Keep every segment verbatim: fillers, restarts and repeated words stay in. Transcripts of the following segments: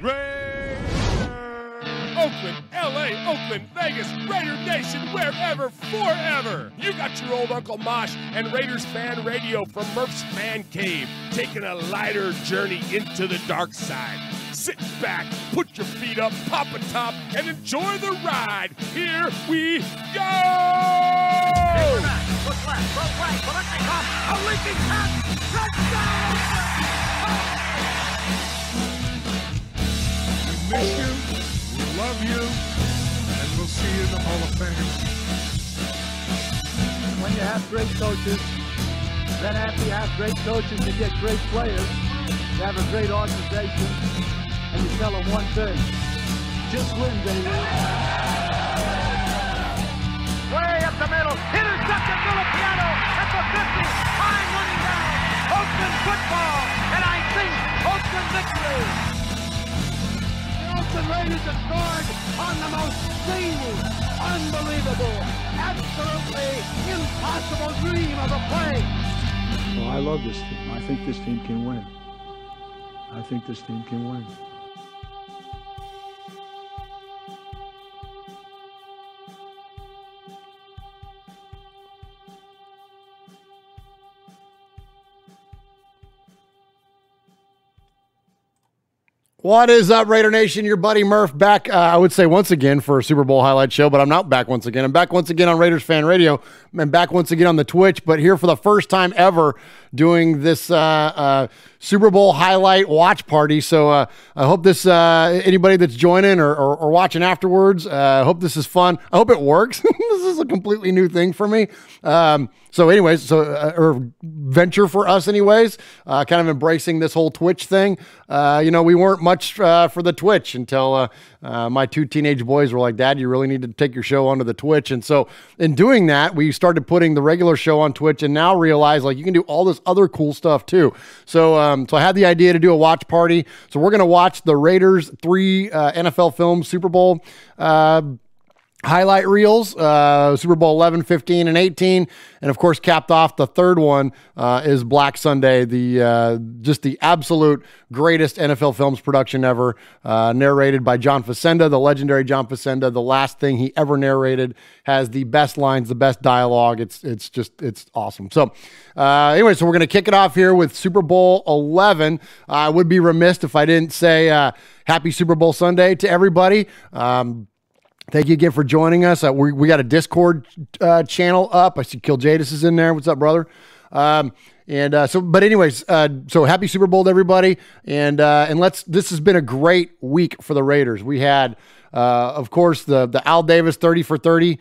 Raiders! Oakland, L A, Oakland, Vegas, Raider Nation, wherever, forever! You got your old Uncle Mosh and Raiders Fan Radio from Murph's Man Cave, taking a lighter journey into the dark side. Sit back, put your feet up, pop a top, and enjoy the ride. Here we go! Look left, look right, Biletnikoff, a leaping cut, touchdown! We miss you, we love you, and we'll see you in the Hall of Fame. When you have great coaches, then after you have great coaches, you get great players, you have a great organization, and you tell them one thing, just win, baby. Way up the middle, intercepted Filipiano at the fifty, high running down, Oakland football, and I think Oakland victory. The Oakland Raiders have scored on the most seamless, unbelievable, absolutely impossible dream of a play. Well, I love this team. I think this team can win. I think this team can win. What is up, Raider Nation? Your buddy Murph back, uh, I would say once again for a Super Bowl highlight show, but I'm not back once again. I'm back once again on Raiders Fan Radio and back once again on the Twitch, but here for the first time ever doing this uh, uh, Super Bowl highlight watch party. So uh, I hope this, uh, anybody that's joining or, or, or watching afterwards, I uh, hope this is fun. I hope it works. This is a completely new thing for me. Um, so anyways, so uh, or venture for us anyways, uh, kind of embracing this whole Twitch thing. Uh, you know, we weren't much Uh, for the Twitch until uh, uh, my two teenage boys were like, Dad, you really need to take your show onto the Twitch. And so in doing that, we started putting the regular show on Twitch and now realize like you can do all this other cool stuff too. So, um, so I had the idea to do a watch party. So we're going to watch the Raiders three uh, N F L films, Super Bowl uh, highlight reels, uh, Super Bowl eleven, fifteen, and eighteen. And of course, capped off the third one uh, is Black Sunday, the uh, just the absolute greatest N F L films production ever, uh, narrated by John Facenda, the legendary John Facenda. The last thing he ever narrated, has the best lines, the best dialogue. It's it's just, it's awesome. So uh, anyway, so we're going to kick it off here with Super Bowl eleven. I uh, would be remiss if I didn't say uh, happy Super Bowl Sunday to everybody. Um Thank you again for joining us. Uh, we, we got a Discord uh, channel up. I see Kill Jadis is in there. What's up, brother? Um, and uh, so, but anyways, uh, so happy Super Bowl to everybody. And uh, and let's. This has been a great week for the Raiders. We had, uh, of course, the the Al Davis thirty for thirty.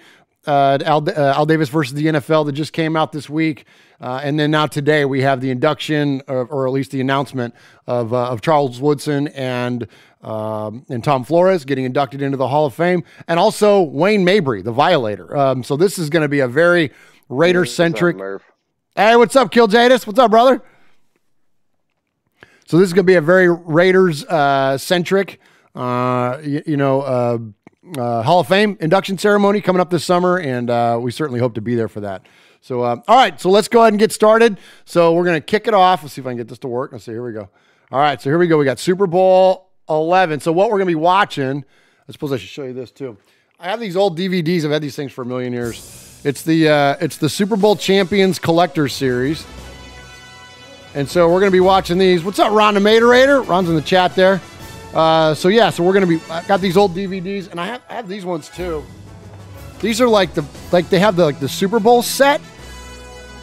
Uh, Al, uh, Al Davis versus the N F L that just came out this week. Uh, and then now today we have the induction or, or at least the announcement of, uh, of Charles Woodson and, um, and Tom Flores getting inducted into the Hall of Fame, and also Wayne Mabry, the Violator. Um, so this is going to be a very Raider centric. Hey, what's up, hey, what's up, Kill Jadis? What's up, brother? So this is going to be a very Raiders uh, centric, uh, you, you know, uh, Uh, Hall of Fame induction ceremony coming up this summer, and uh, we certainly hope to be there for that. So, uh, all right, so let's go ahead and get started. So we're going to kick it off. Let's see if I can get this to work. Let's see, here we go. All right, so here we go. We got Super Bowl eleven. So what we're going to be watching, I suppose I should show you this too. I have these old D V Ds. I've had these things for a million years. It's the, uh, it's the Super Bowl Champions Collector Series. And so we're going to be watching these. What's up, Ron the Materator? Ron's in the chat there. Uh, so yeah, so we're gonna be. I got these old D V Ds, and I have, I have these ones too. These are like the like they have the like the Super Bowl set.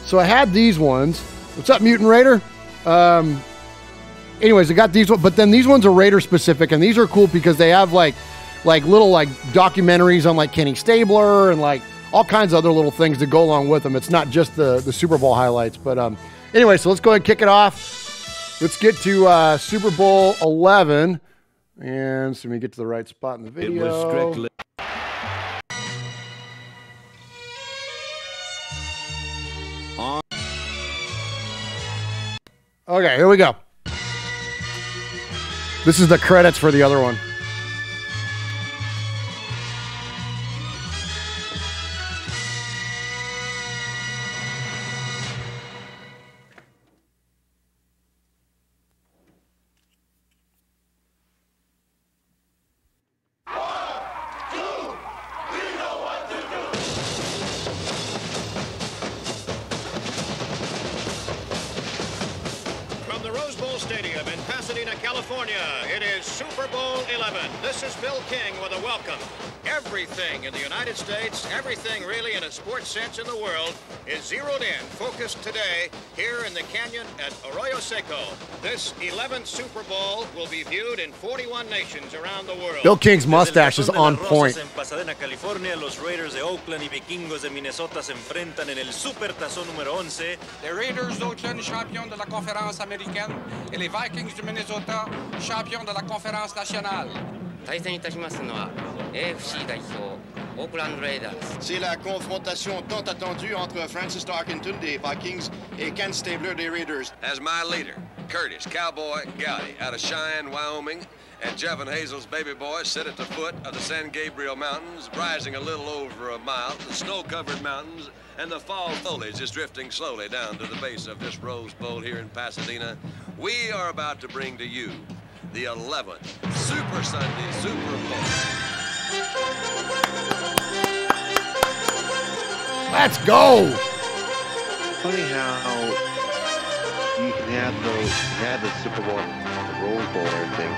So I had these ones. What's up, Mutant Raider? Um, anyways, I got these ones, but then these ones are Raider specific, and these are cool because they have like like little like documentaries on like Kenny Stabler and like all kinds of other little things to go along with them. It's not just the the Super Bowl highlights, but um, anyway, so let's go ahead and kick it off. Let's get to uh, Super Bowl eleven. And so we get to the right spot in the video. It was strictly. Okay, here we go. This is the credits for the other one. Pasadena, California. It is Super Bowl eleven. This is Bill King with a welcome. Everything in the United States, everything really in a sports sense in the world, is zeroed in, focused today here in the canyon at Arroyo Seco. This eleventh Super Bowl will be viewed in forty-one nations around the world. Bill King's mustache is on point. En Pasadena, California, los Raiders de Oakland y Vikingos de Minnesota se enfrentan en el Super Tazón número once. The Raiders d'Oakland, champions de la Conférence américaine, et les Vikings de Minnesota, champions de la Conférence nationale. C'est la confrontation tant attendue entre Francis Tarkenton des Vikings et Ken Stabler des Raiders. As my leader, Curtis Cowboy Gowdy out of Cheyenne, Wyoming, and Jeff and Hazel's baby boy sit at the foot of the San Gabriel Mountains, rising a little over a mile, the snow-covered mountains, and the fall foliage is drifting slowly down to the base of this Rose Bowl here in Pasadena. We are about to bring to you the eleventh Super Sunday Super Bowl. Let's go! Funny how you can have those, you have the Super Bowl, the Rose Bowl, and everything.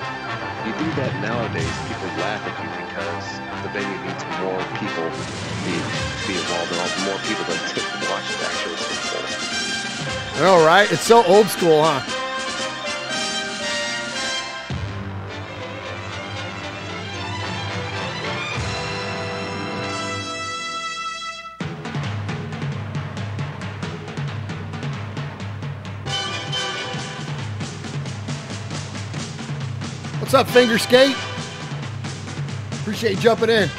You do that nowadays, people laugh at you because the venue needs more people to be, to be involved, and also more people that watch the actual Super Bowl. All right, it's so old school, huh? What's up, Finger Skate? Appreciate you jumping in.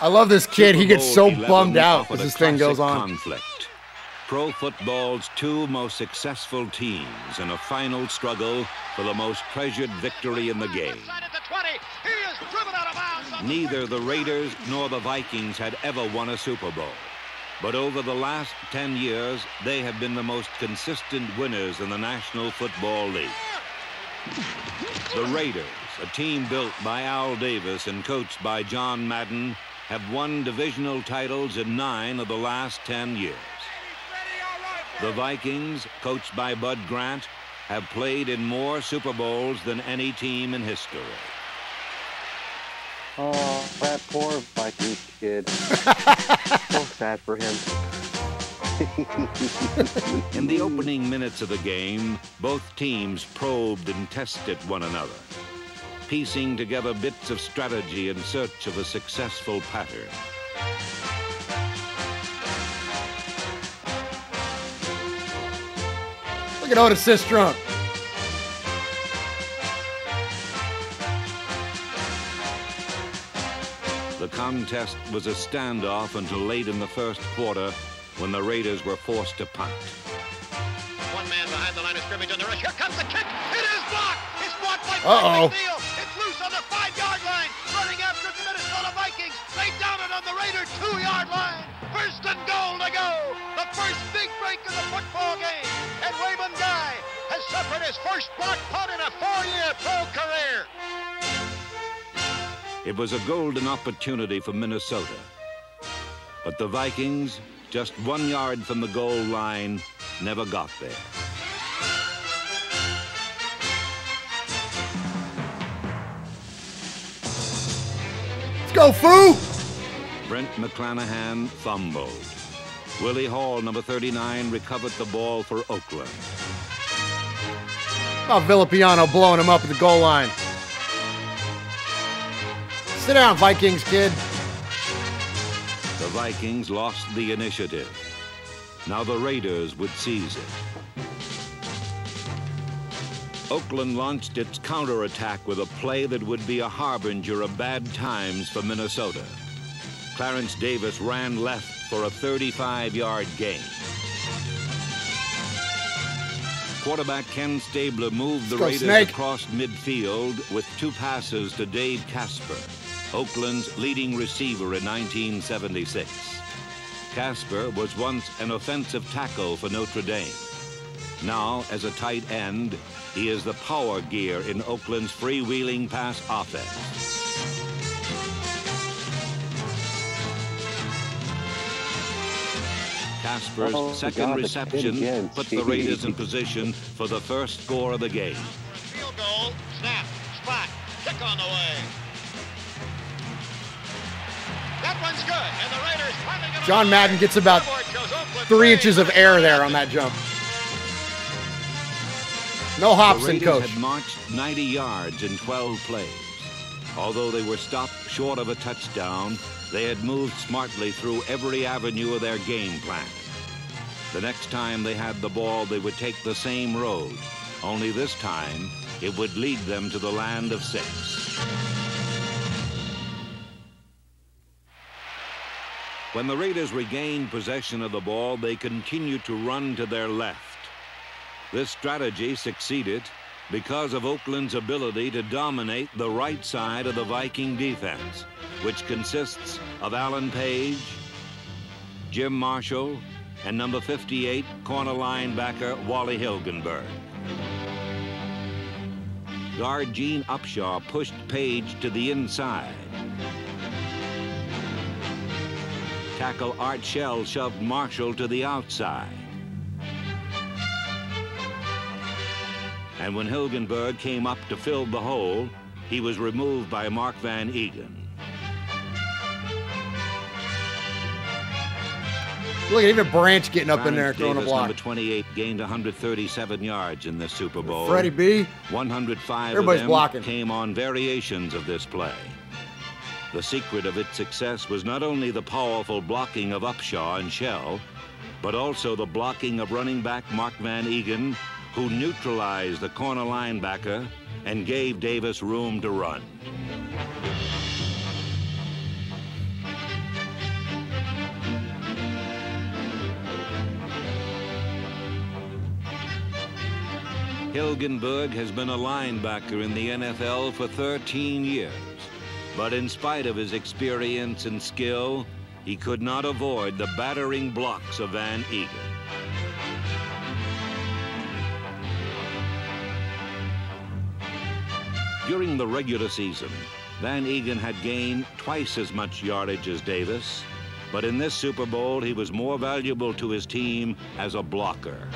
I love this kid. He gets so bummed out as this thing goes on. Conflict. Pro football's two most successful teams in a final struggle for the most treasured victory in the game. Neither the Raiders nor the Vikings had ever won a Super Bowl. But over the last ten years, they have been the most consistent winners in the National Football League. The Raiders, a team built by Al Davis and coached by John Madden, have won divisional titles in nine of the last ten years. The Vikings, coached by Bud Grant, have played in more Super Bowls than any team in history. Oh, that poor Vikings kid. So sad for him. In the opening minutes of the game, both teams probed and tested one another, piecing together bits of strategy in search of a successful pattern. Look at Otis Sistrunk. The contest was a standoff until late in the first quarter when the Raiders were forced to punt. One man behind the line of scrimmage on the rush. Here comes the kick. It is blocked. It's blocked by Mike McNeil. On the five-yard line, running after the Minnesota Vikings. They down it on the Raider two-yard line. First and goal to go. The first big break of the football game. And Raymond Guy has suffered his first block punt in a four-year pro career. It was a golden opportunity for Minnesota. But the Vikings, just one yard from the goal line, never got there. Go, Foo! Brent McClanahan fumbled. Willie Hall, number thirty-nine, recovered the ball for Oakland. Oh, Villapiano blowing him up at the goal line. Sit down, Vikings kid. The Vikings lost the initiative. Now the Raiders would seize it. Oakland launched its counterattack with a play that would be a harbinger of bad times for Minnesota. Clarence Davis ran left for a thirty-five yard gain. Quarterback Ken Stabler moved the Go Raiders snake. across midfield with two passes to Dave Casper, Oakland's leading receiver in nineteen seventy-six. Casper was once an offensive tackle for Notre Dame. Now, as a tight end, he is the power gear in Oakland's freewheeling pass offense. Casper's oh, second God, reception put the Raiders in position for the first score of the game. Field goal, snap, spot, kick on the way. That one's good, and the Raiders finally get John Madden gets about three inches of air there on that jump. No hops in, coach. The Raiders had marched ninety yards in twelve plays. Although they were stopped short of a touchdown, they had moved smartly through every avenue of their game plan. The next time they had the ball, they would take the same road, only this time it would lead them to the land of six. When the Raiders regained possession of the ball, they continued to run to their left. This strategy succeeded because of Oakland's ability to dominate the right side of the Viking defense, which consists of Alan Page, Jim Marshall, and number fifty-eight corner linebacker Wally Hilgenberg. Guard Gene Upshaw pushed Page to the inside. Tackle Art Shell shoved Marshall to the outside. And when Hilgenberg came up to fill the hole, he was removed by Mark van Eeghen. Look at even Branch getting up Branch in there throwing a block. Number twenty-eight gained one hundred thirty-seven yards in the Super Bowl. Freddie B. one hundred five Everybody's of them blocking. Came on variations of this play. The secret of its success was not only the powerful blocking of Upshaw and Shell, but also the blocking of running back Mark van Eeghen, who neutralized the corner linebacker and gave Davis room to run. Hilgenberg has been a linebacker in the N F L for thirteen years, but in spite of his experience and skill, he could not avoid the battering blocks of Van Eeghen. During the regular season, Van Eeghen had gained twice as much yardage as Davis, but in this Super Bowl, he was more valuable to his team as a blocker,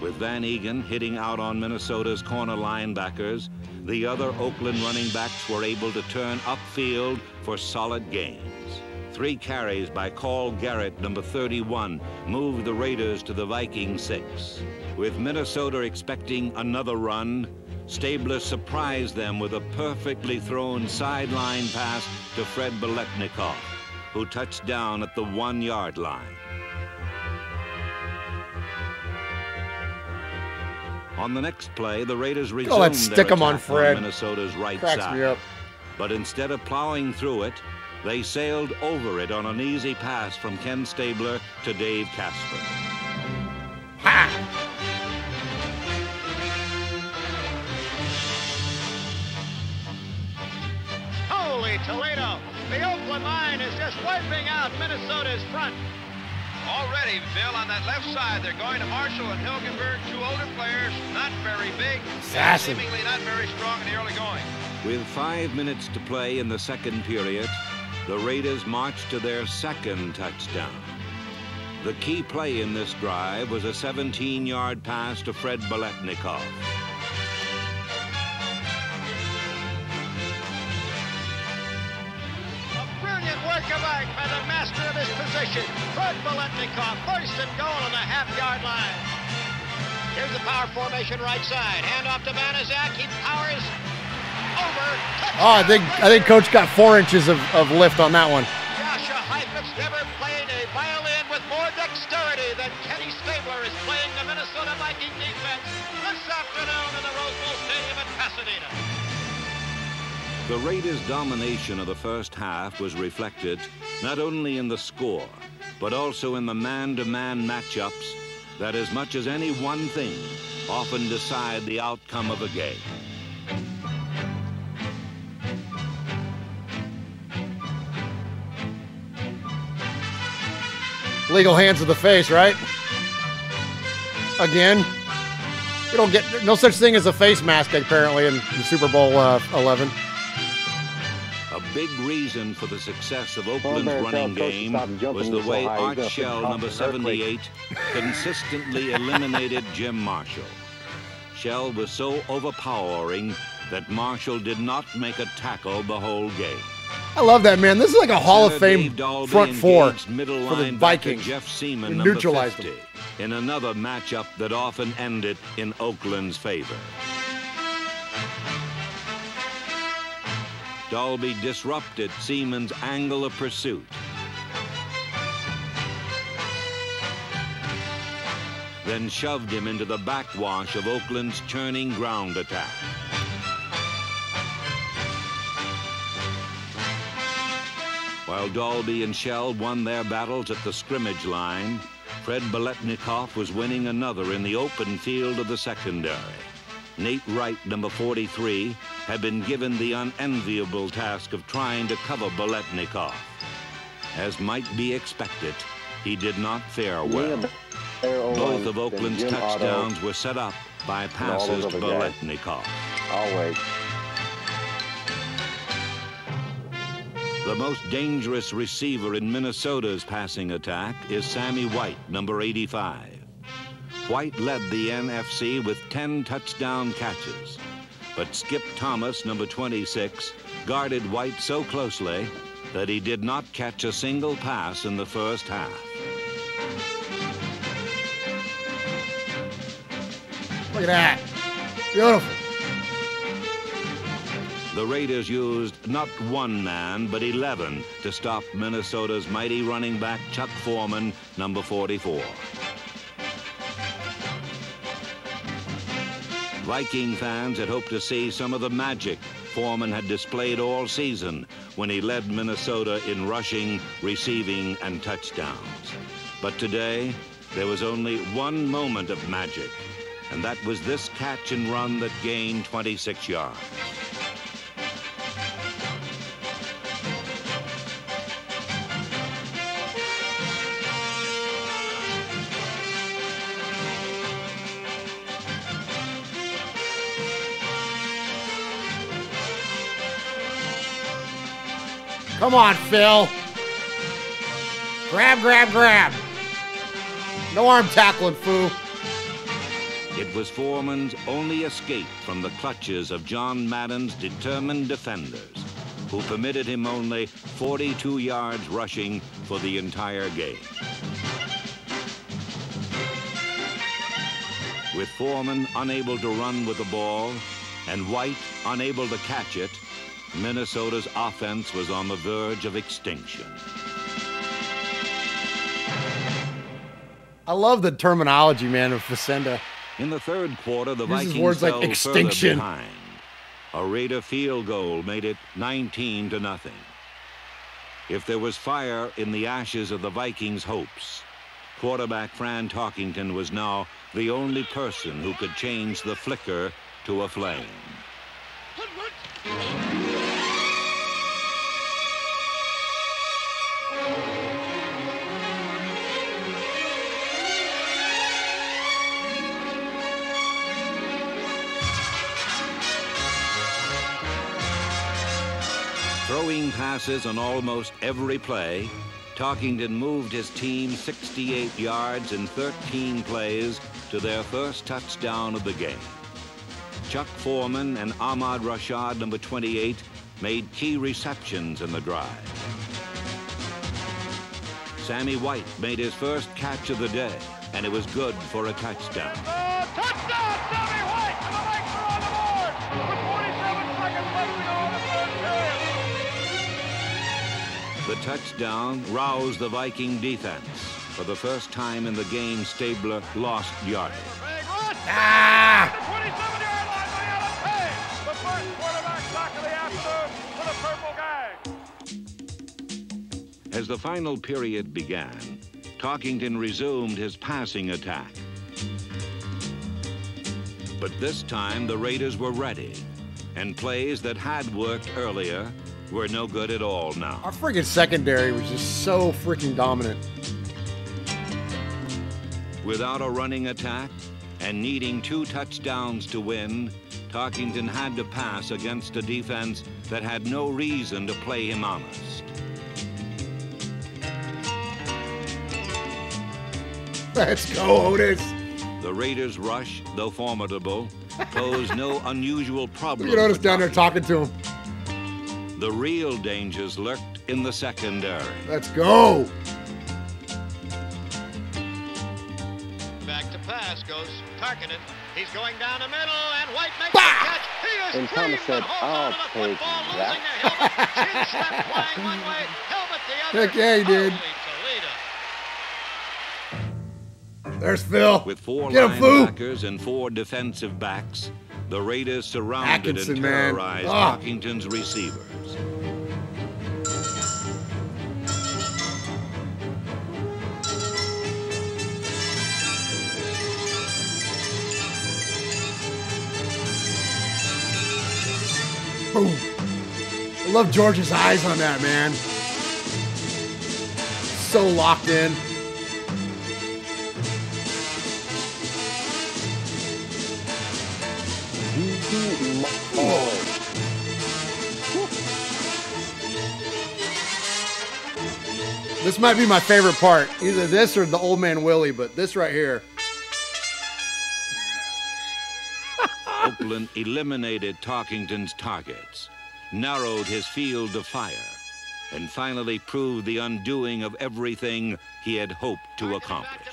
with Van Eeghen hitting out on Minnesota's corner linebackers. The other Oakland running backs were able to turn upfield for solid gains. Three carries by Carl Garrett, number thirty-one, moved the Raiders to the Viking six. With Minnesota expecting another run, Stabler surprised them with a perfectly thrown sideline pass to Fred Biletnikoff, who touched down at the one-yard line. On the next play, the Raiders resumed oh, their attack on, on Minnesota's right Cracks side. But instead of plowing through it, they sailed over it on an easy pass from Ken Stabler to Dave Casper. Ha! Holy Toledo! The Oakland line is just wiping out Minnesota's front. Already, Bill, on that left side, they're going to Marshall and Hilgenberg, two older players, not very big, and seemingly not very strong in the early going. With five minutes to play in the second period, the Raiders marched to their second touchdown. The key play in this drive was a seventeen yard pass to Fred Biletnikoff. A brilliant work of art by the master of his position, Fred Biletnikoff, first and goal on the half-yard line. Here's the power formation right side. Hand off to Banaszak. He powers... Oh, I think I think Coach got four inches of, of lift on that one. Joshua Heifetz never played a violin with more dexterity than Kenny Stabler is playing the Minnesota Viking defense. Pasadena. The Raiders' domination of the first half was reflected not only in the score, but also in the man-to-man matchups that, as much as any one thing, often decide the outcome of a game. Legal hands to the face, right? Again, you don't get no such thing as a face mask apparently in, in Super Bowl uh, eleven. A big reason for the success of Oakland's running game was the way Art Shell, number seventy-eight, consistently eliminated Jim Marshall. Shell was so overpowering that Marshall did not make a tackle the whole game. I love that, man. This is like a Hall of Fame front four for the Vikings. They neutralized them. In another matchup that often ended in Oakland's favor. Dalby disrupted Seaman's angle of pursuit. Then shoved him into the backwash of Oakland's churning ground attack. While Dalby and Shell won their battles at the scrimmage line, Fred Biletnikoff was winning another in the open field of the secondary. Nate Wright, number forty-three, had been given the unenviable task of trying to cover Biletnikoff. As might be expected, he did not fare well. Both of Oakland's touchdowns were set up by passes to Biletnikoff. Always. The most dangerous receiver in Minnesota's passing attack is Sammy White, number eighty-five. White led the N F C with ten touchdown catches, but Skip Thomas, number twenty-six, guarded White so closely that he did not catch a single pass in the first half. Look at that. Beautiful. The Raiders used not one man, but eleven to stop Minnesota's mighty running back, Chuck Foreman, number forty-four. Viking fans had hoped to see some of the magic Foreman had displayed all season when he led Minnesota in rushing, receiving, and touchdowns. But today, there was only one moment of magic, and that was this catch and run that gained twenty-six yards. Come on, Phil. Grab, grab, grab. No arm tackling, foo. It was Foreman's only escape from the clutches of John Madden's determined defenders, who permitted him only forty-two yards rushing for the entire game. With Foreman unable to run with the ball and White unable to catch it, Minnesota's offense was on the verge of extinction. I love the terminology, man, of Facenda. In the third quarter, the Vikings words fell like extinction. Further behind. A Raider field goal made it nineteen to nothing. If there was fire in the ashes of the Vikings' hopes, quarterback Fran Tarkenton was now the only person who could change the flicker to a flame. Throwing passes on almost every play, Tarkenton moved his team sixty-eight yards in thirteen plays to their first touchdown of the game. Chuck Foreman and Ahmad Rashad, number twenty-eight, made key receptions in the drive. Sammy White made his first catch of the day, and it was good for a touchdown. Uh, touchdown, Sammy White! And the Vikes are on the board with forty-seven seconds left to go in the third period. The touchdown roused the Viking defense. For the first time in the game, Stabler lost yardage. Ah! As the final period began, Tarkenton resumed his passing attack. But this time the Raiders were ready, and plays that had worked earlier were no good at all now. Our friggin' secondary was just so freaking dominant. Without a running attack and needing two touchdowns to win, Tarkenton had to pass against a defense that had no reason to play him honest. Let's go, Otis. The Raiders' rush, though formidable, posed no unusual problem. You notice down there talking to him. The real dangers lurked in the secondary. Let's go. Back to pass goes Tarkenton. He's going down the middle, and White makes bah! the catch. He is and Thomas said, I'll take that. Heck yeah, he did. There's Phil. With four Get linebackers and four defensive backs, the Raiders surrounded Atkinson, and terrorized oh. Tarkenton's receivers. Boom. I love George's eyes on that, man. So locked in. This might be my favorite part, either this or the old man Willie, but this right here. Oakland eliminated Tarkenton's targets, narrowed his field of fire, and finally proved the undoing of everything he had hoped to accomplish.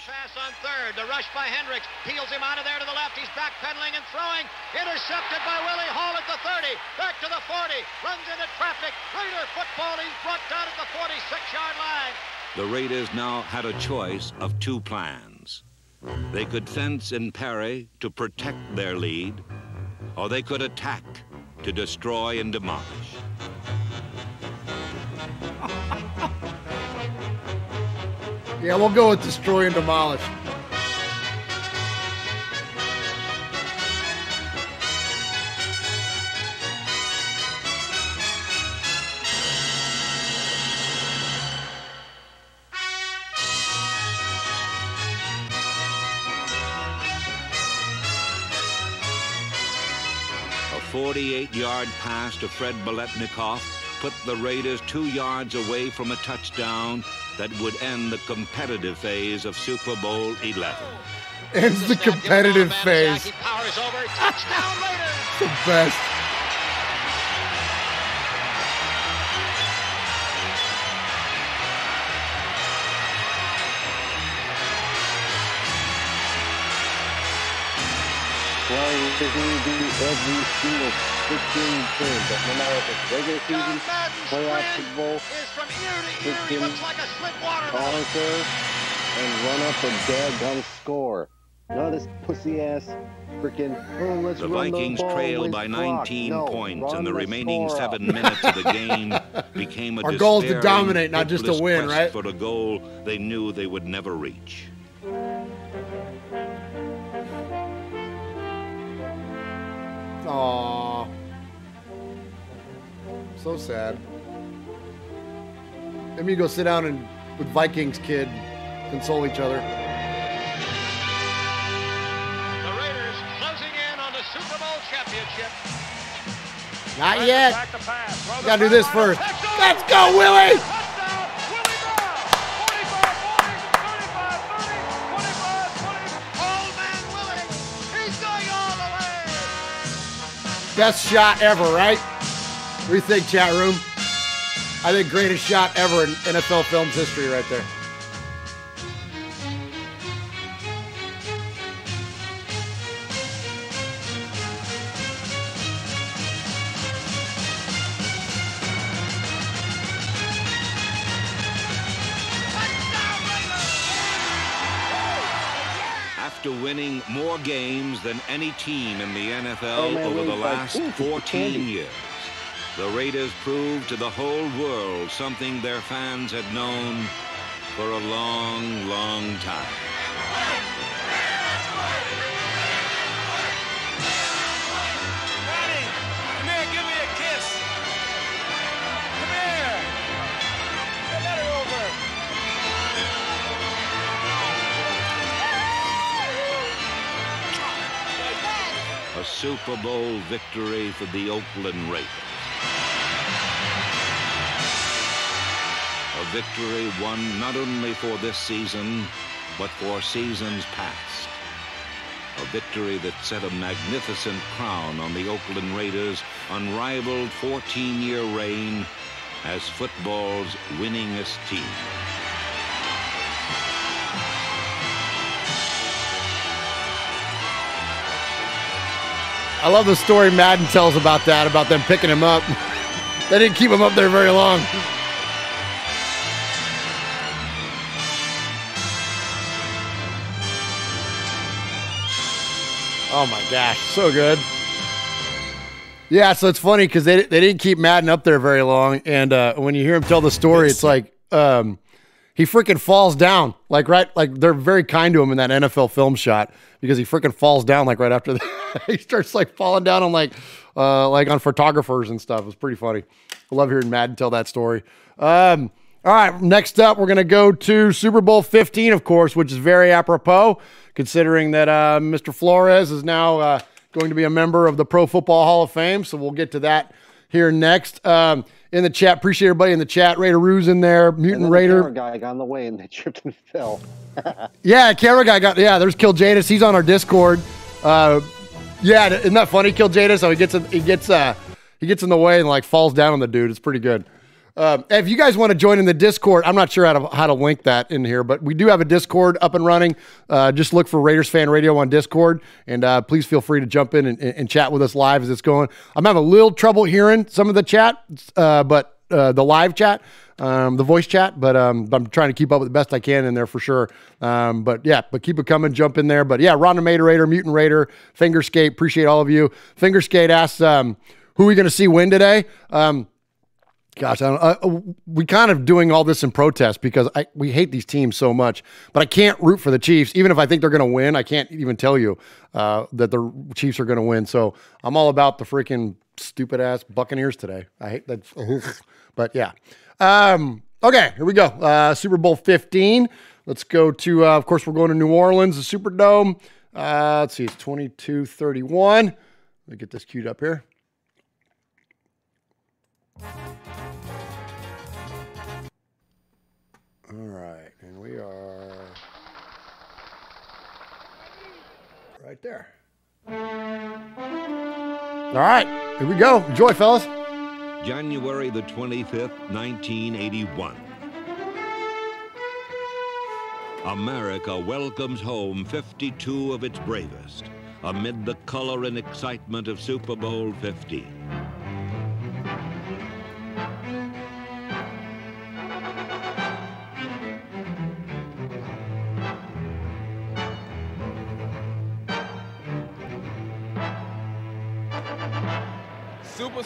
The rush by Hendricks peels him out of there to the left. He's back pedaling and throwing. Intercepted by Willie Hall at the thirty. Back to the forty. Runs into traffic. Raider football. He's brought down at the forty-six yard line. The Raiders now had a choice of two plans. They could fence and parry to protect their lead, or they could attack to destroy and demolish. Yeah, we'll go with destroy and demolish. forty-eight yard pass to Fred Biletnikoff put the Raiders two yards away from a touchdown that would end the competitive phase of Super Bowl eleven. Ends the competitive phase. Powers over, touchdown Raiders. The best. Is going to be every single fifteen turns, but no matter if it's regular season, playoff football, fifteen, like conquer, and run up a dead-gum score. Not this pussy-ass freaking... Oh, let's the run Vikings the ball trailed by nineteen no, points, and the, the remaining seven up. minutes of the game became a Our goal is to dominate, not just to win, right? ...for the goal they knew they would never reach. Aww. So sad. Let me go sit down and with Vikings kid console each other. The Raiders closing in on the Super Bowl championship. Not Raiders yet. Back to pass. Well, gotta do this first. Let's go, Willie! Best shot ever, right? What do you think, chat room? I think greatest shot ever in N F L Films history right there. Winning more games than any team in the N F L oh, man, over the last fourteen years. the Raiders proved to the whole world something their fans had known for a long, long time. Danny, come here, give me a kiss. Come here. Get her over. A Super Bowl victory for the Oakland Raiders. A victory won not only for this season, but for seasons past. A victory that set a magnificent crown on the Oakland Raiders' unrivaled fourteen-year reign as football's winningest team. I love the story Madden tells about that, about them picking him up. They didn't keep him up there very long. Oh, my gosh, so good. Yeah, so it's funny because they, they didn't keep Madden up there very long. And uh, when you hear him tell the story, it's like um, he freaking falls down. Like, right, like they're very kind to him in that N F L film shot because he freaking falls down, like, right after that. He starts, like, falling down on, like, uh, like on photographers and stuff. It was pretty funny. I love hearing Madden tell that story. Um, all right, next up, we're going to go to Super Bowl fifteen, of course, which is very apropos, considering that uh, Mister Flores is now uh, going to be a member of the Pro Football Hall of Fame, so we'll get to that here next. Um, in the chat, appreciate everybody in the chat. Raider Roo's in there, Mutant Raider. The camera guy got in the way and they tripped and fell. Yeah, camera guy got, yeah, there's Kill Jadis. He's on our Discord. Uh, yeah, isn't that funny, Kill Jadis? So he gets, he gets, uh, he gets in the way and like falls down on the dude. It's pretty good. Um, if you guys want to join in the Discord, I'm not sure how to, how to link that in here, but we do have a Discord up and running. Uh, just look for Raiders Fan Radio on Discord, and uh, please feel free to jump in and, and chat with us live as it's going. I'm having a little trouble hearing some of the chat, uh, but uh, the live chat, um, the voice chat, but um, I'm trying to keep up with the best I can in there for sure. Um, but yeah, but keep it coming, jump in there. But yeah, Ronda Mater Raider, Mutant Raider, Fingerskate, appreciate all of you. Fingerskate asks, um, who are we going to see win today? Um, Gosh, I don't, uh, we kind of doing all this in protest because I, we hate these teams so much, but I can't root for the Chiefs. Even if I think they're going to win, I can't even tell you uh, that the Chiefs are going to win. So I'm all about the freaking stupid-ass Buccaneers today. I hate that. But, yeah. Um, okay, here we go. Uh, Super Bowl fifteen. Let's go to, uh, of course, we're going to New Orleans, the Superdome. Uh, let's see, it's twenty-two thirty-one. Let me get this queued up here. All right, and we are right there. All right, here we go. Enjoy, fellas. January the twenty-fifth, nineteen eighty-one. America welcomes home fifty-two of its bravest amid the color and excitement of Super Bowl fifteen.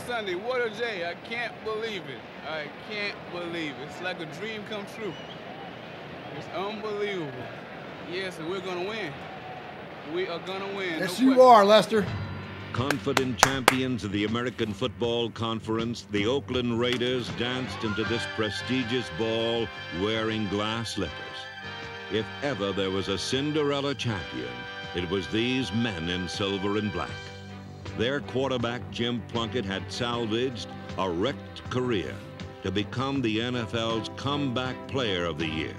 Sunday, what a day. I can't believe it. I can't believe it. It's like a dream come true. It's unbelievable. Yes, and we're going to win. We are going to win. Yes, you are, Lester. Confident champions of the American Football Conference, the Oakland Raiders danced into this prestigious ball wearing glass slippers. If ever there was a Cinderella champion, it was these men in silver and black. Their quarterback, Jim Plunkett, had salvaged a wrecked career to become the N F L's comeback player of the year.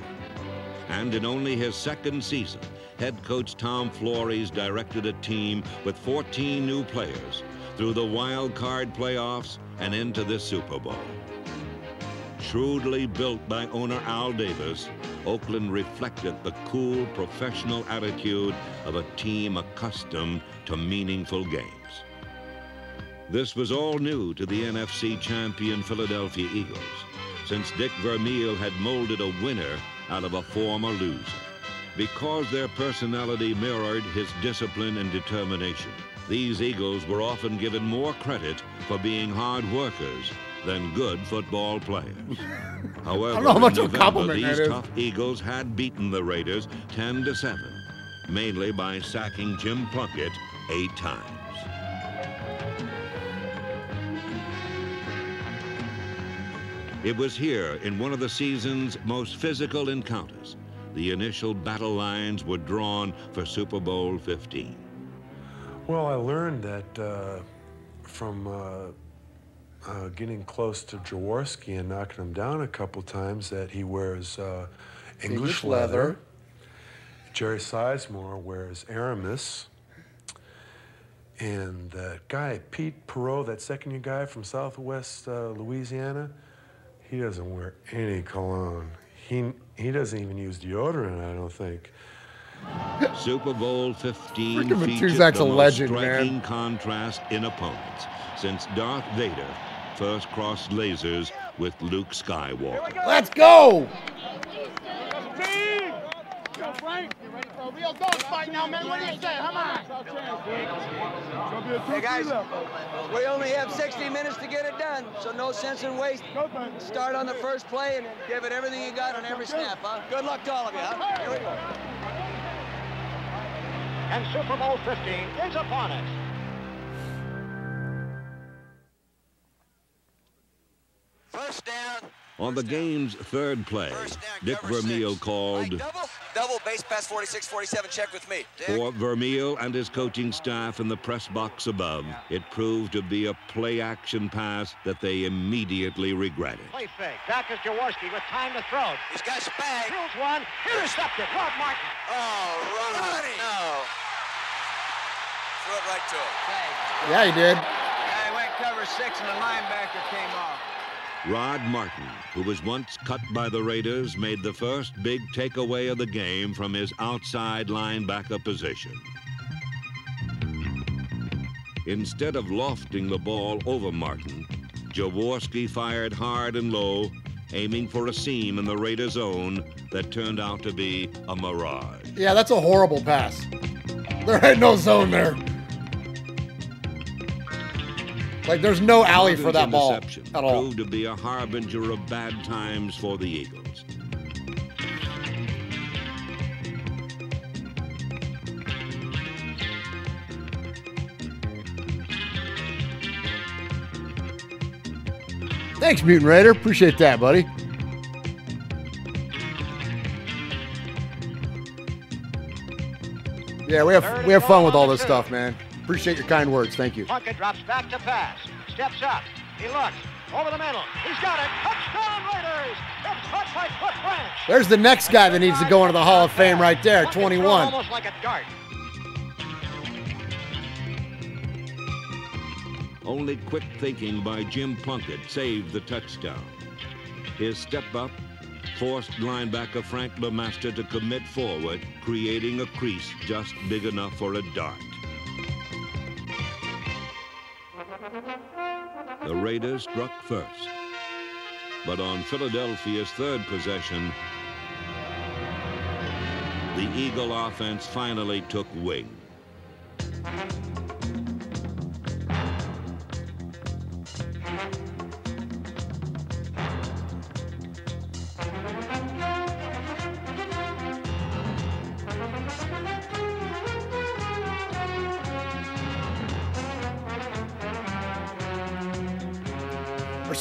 And in only his second season, head coach Tom Flores directed a team with fourteen new players through the wild card playoffs and into the Super Bowl. Shrewdly built by owner Al Davis, Oakland reflected the cool, professional attitude of a team accustomed to meaningful games. This was all new to the N F C champion Philadelphia Eagles, since Dick Vermeil had molded a winner out of a former loser. Because their personality mirrored his discipline and determination, These Eagles were often given more credit for being hard workers than good football players. However, in November, these tough Eagles had beaten the Raiders ten to seven, mainly by sacking Jim Plunkett eight times. It was here, in one of the season's most physical encounters, the initial battle lines were drawn for Super Bowl fifteen. Well, I learned that uh, from uh, uh, getting close to Jaworski and knocking him down a couple times that he wears uh, English, English leather. leather. Jerry Sizemore wears Aramis. And that guy, Pete Perreault, that second year guy from Southwest uh, Louisiana, he doesn't wear any cologne. He, he doesn't even use deodorant, I don't think. Super Bowl fifteen featured the most striking contrast in opponents since Darth Vader first crossed lasers with Luke Skywalker. Go. Let's go! Real dog fight now, man. What do you say? Come on. Hey, guys, we only have sixty minutes to get it done, so no sense in waste. Start on the first play and give it everything you got on every snap, huh? Good luck to all of you, huh? Here we go. And Super Bowl fifteen is upon us. First down. On the game's third play, Dick Vermeil called. Double, double base pass forty-six forty-seven, check with me. Dick. For Vermeil and his coaching staff in the press box above, it proved to be a play-action pass that they immediately regretted. Play fake, back is Jaworski with time to throw. He's got Spag. Drills one, intercepted, Rod Martin. Oh, Ronnie. Ronnie. No. Threw it right to him. Thanks. Yeah, he did. Yeah, he went cover six and the linebacker came off. Rod Martin, who was once cut by the Raiders, made the first big takeaway of the game from his outside linebacker position. Instead of lofting the ball over Martin, Jaworski fired hard and low, aiming for a seam in the Raider zone that turned out to be a mirage. Yeah, that's a horrible pass. There ain't no zone there. Like, there's no alley for that ball at all. Proved to be a harbinger of bad times for the Eagles. Thanks, Mutant Raider. Appreciate that, buddy. Yeah, we have we have fun with all this stuff, man. Appreciate your kind words. Thank you. Plunkett drops back to pass. Steps up. He looks. Over the middle. He's got it. Touchdown Raiders. It's caught by Cliff Branch. There's the next guy that needs to go into the Hall of Fame right there. twenty-one. Almost like a dart. Only quick thinking by Jim Plunkett saved the touchdown. His step up forced linebacker Frank LeMaster to commit forward, creating a crease just big enough for a dart. The Raiders struck first, but on Philadelphia's third possession, the Eagle offense finally took wing.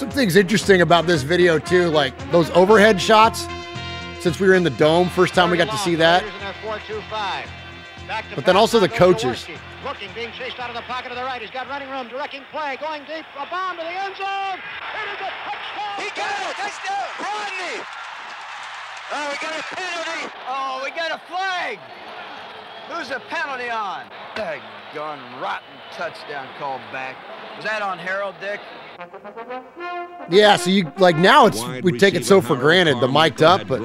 Things interesting about this video too, like those overhead shots. Since we were in the dome, first time we got to see that. But then also the coaches. Looking, being chased out of the pocket to the right. He's got running room, directing play, going deep, a bomb to the end zone. It is a touchdown. He got it. Touchdown, Rodney. Oh, we got a penalty. Oh, we got a flag. Who's a penalty on? Daggone rotten touchdown called back. Was that on Harold, Dick? Yeah, so you like now it's we take it so for granted, the mic'd up, but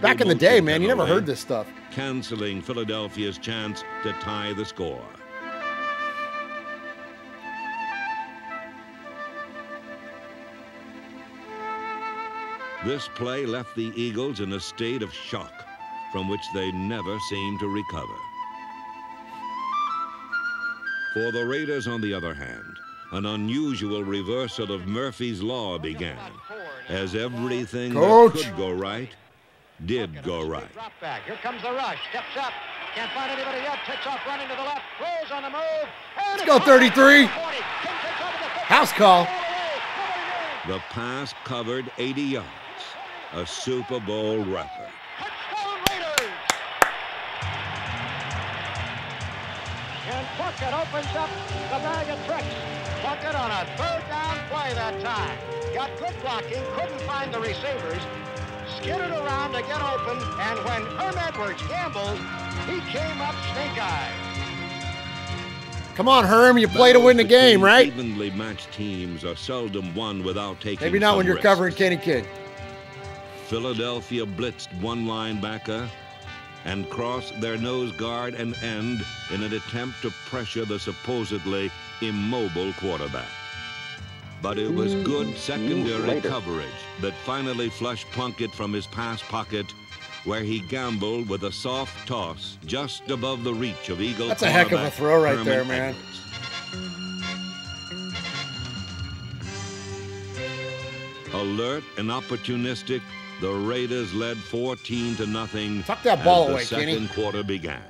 back in the day, man, you never heard this stuff. Canceling Philadelphia's chance to tie the score. This play left the Eagles in a state of shock from which they never seemed to recover. For the Raiders, on the other hand, an unusual reversal of Murphy's Law began, as everything Coach. that could go right did go right. Drop back. Here comes the rush. Steps up. Can't find anybody yet. Takes off running to the left. Rolls on the move. Let's go, thirty-three. House call. The pass covered eighty yards. A Super Bowl record. Touchdown Raiders! And Plunkett opens up the bag of tricks. Plunkett on a third down play that time. Got good blocking, couldn't find the receivers. Skidded around to get open, and when Herm Edwards gambled, he came up snake-eyed. Come on, Herm, you play to win the game, right? Evenly matched teams are seldom won without taking Maybe not when you're risks. covering Kenny Kidd. Philadelphia blitzed one linebacker and crossed their nose guard and end in an attempt to pressure the supposedly immobile quarterback. But it was good secondary coverage that finally flushed Plunkett from his pass pocket, where he gambled with a soft toss just above the reach of Eagle. That's a heck of a throw right there, man. Alert and opportunistic, the Raiders led fourteen to nothing. Tuck that ball away, Kenny. The second quarter began.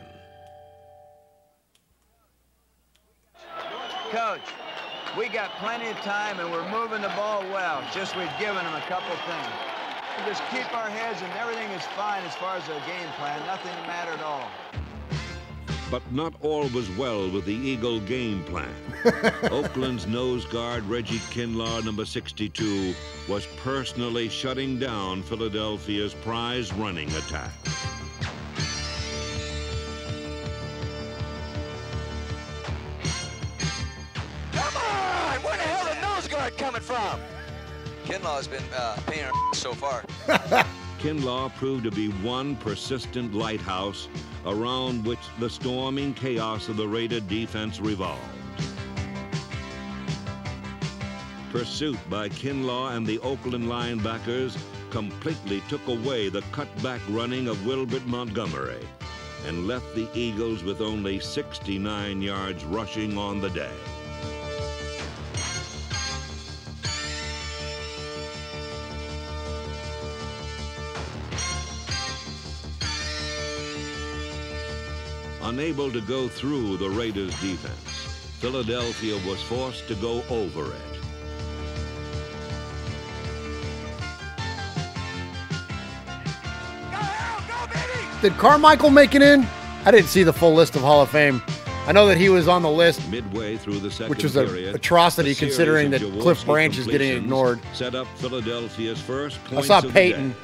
Coach, we got plenty of time and we're moving the ball well. Just we've given them a couple things. We just keep our heads and everything is fine as far as the game plan. Nothing mattered at all. But not all was well with the Eagle game plan. Oakland's nose guard, Reggie Kinlaw, number sixty-two, was personally shutting down Philadelphia's prize running attack. Come on! Where the hell the nose guard coming from? Kinlaw's been uh, paying her so far. Kinlaw proved to be one persistent lighthouse around which the storming chaos of the Raider defense revolved. Pursuit by Kinlaw and the Oakland linebackers completely took away the cutback running of Wilbert Montgomery and left the Eagles with only sixty-nine yards rushing on the day. Unable to go through the Raiders' defense, Philadelphia was forced to go over it. Go, go, baby! Did Carmichael make it in? I didn't see the full list of Hall of Fame. I know that he was on the list, midway through the second which was an atrocity considering that Cliff Branch is getting ignored. Set up Philadelphia's first I saw Peyton.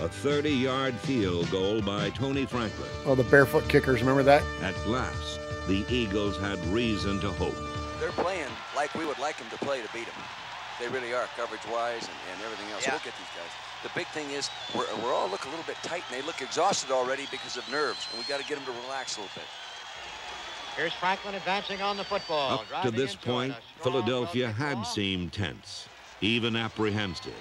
A thirty-yard field goal by Tony Franklin. Oh, the barefoot kickers, remember that? At last, the Eagles had reason to hope. They're playing like we would like them to play to beat them. They really are, coverage-wise and, and everything else. Yeah. We'll get these guys. The big thing is we're, we're all look a little bit tight, and they look exhausted already because of nerves, and we got to get them to relax a little bit. Here's Franklin advancing on the football. Up to this point, Philadelphia had seemed tense, even apprehensive.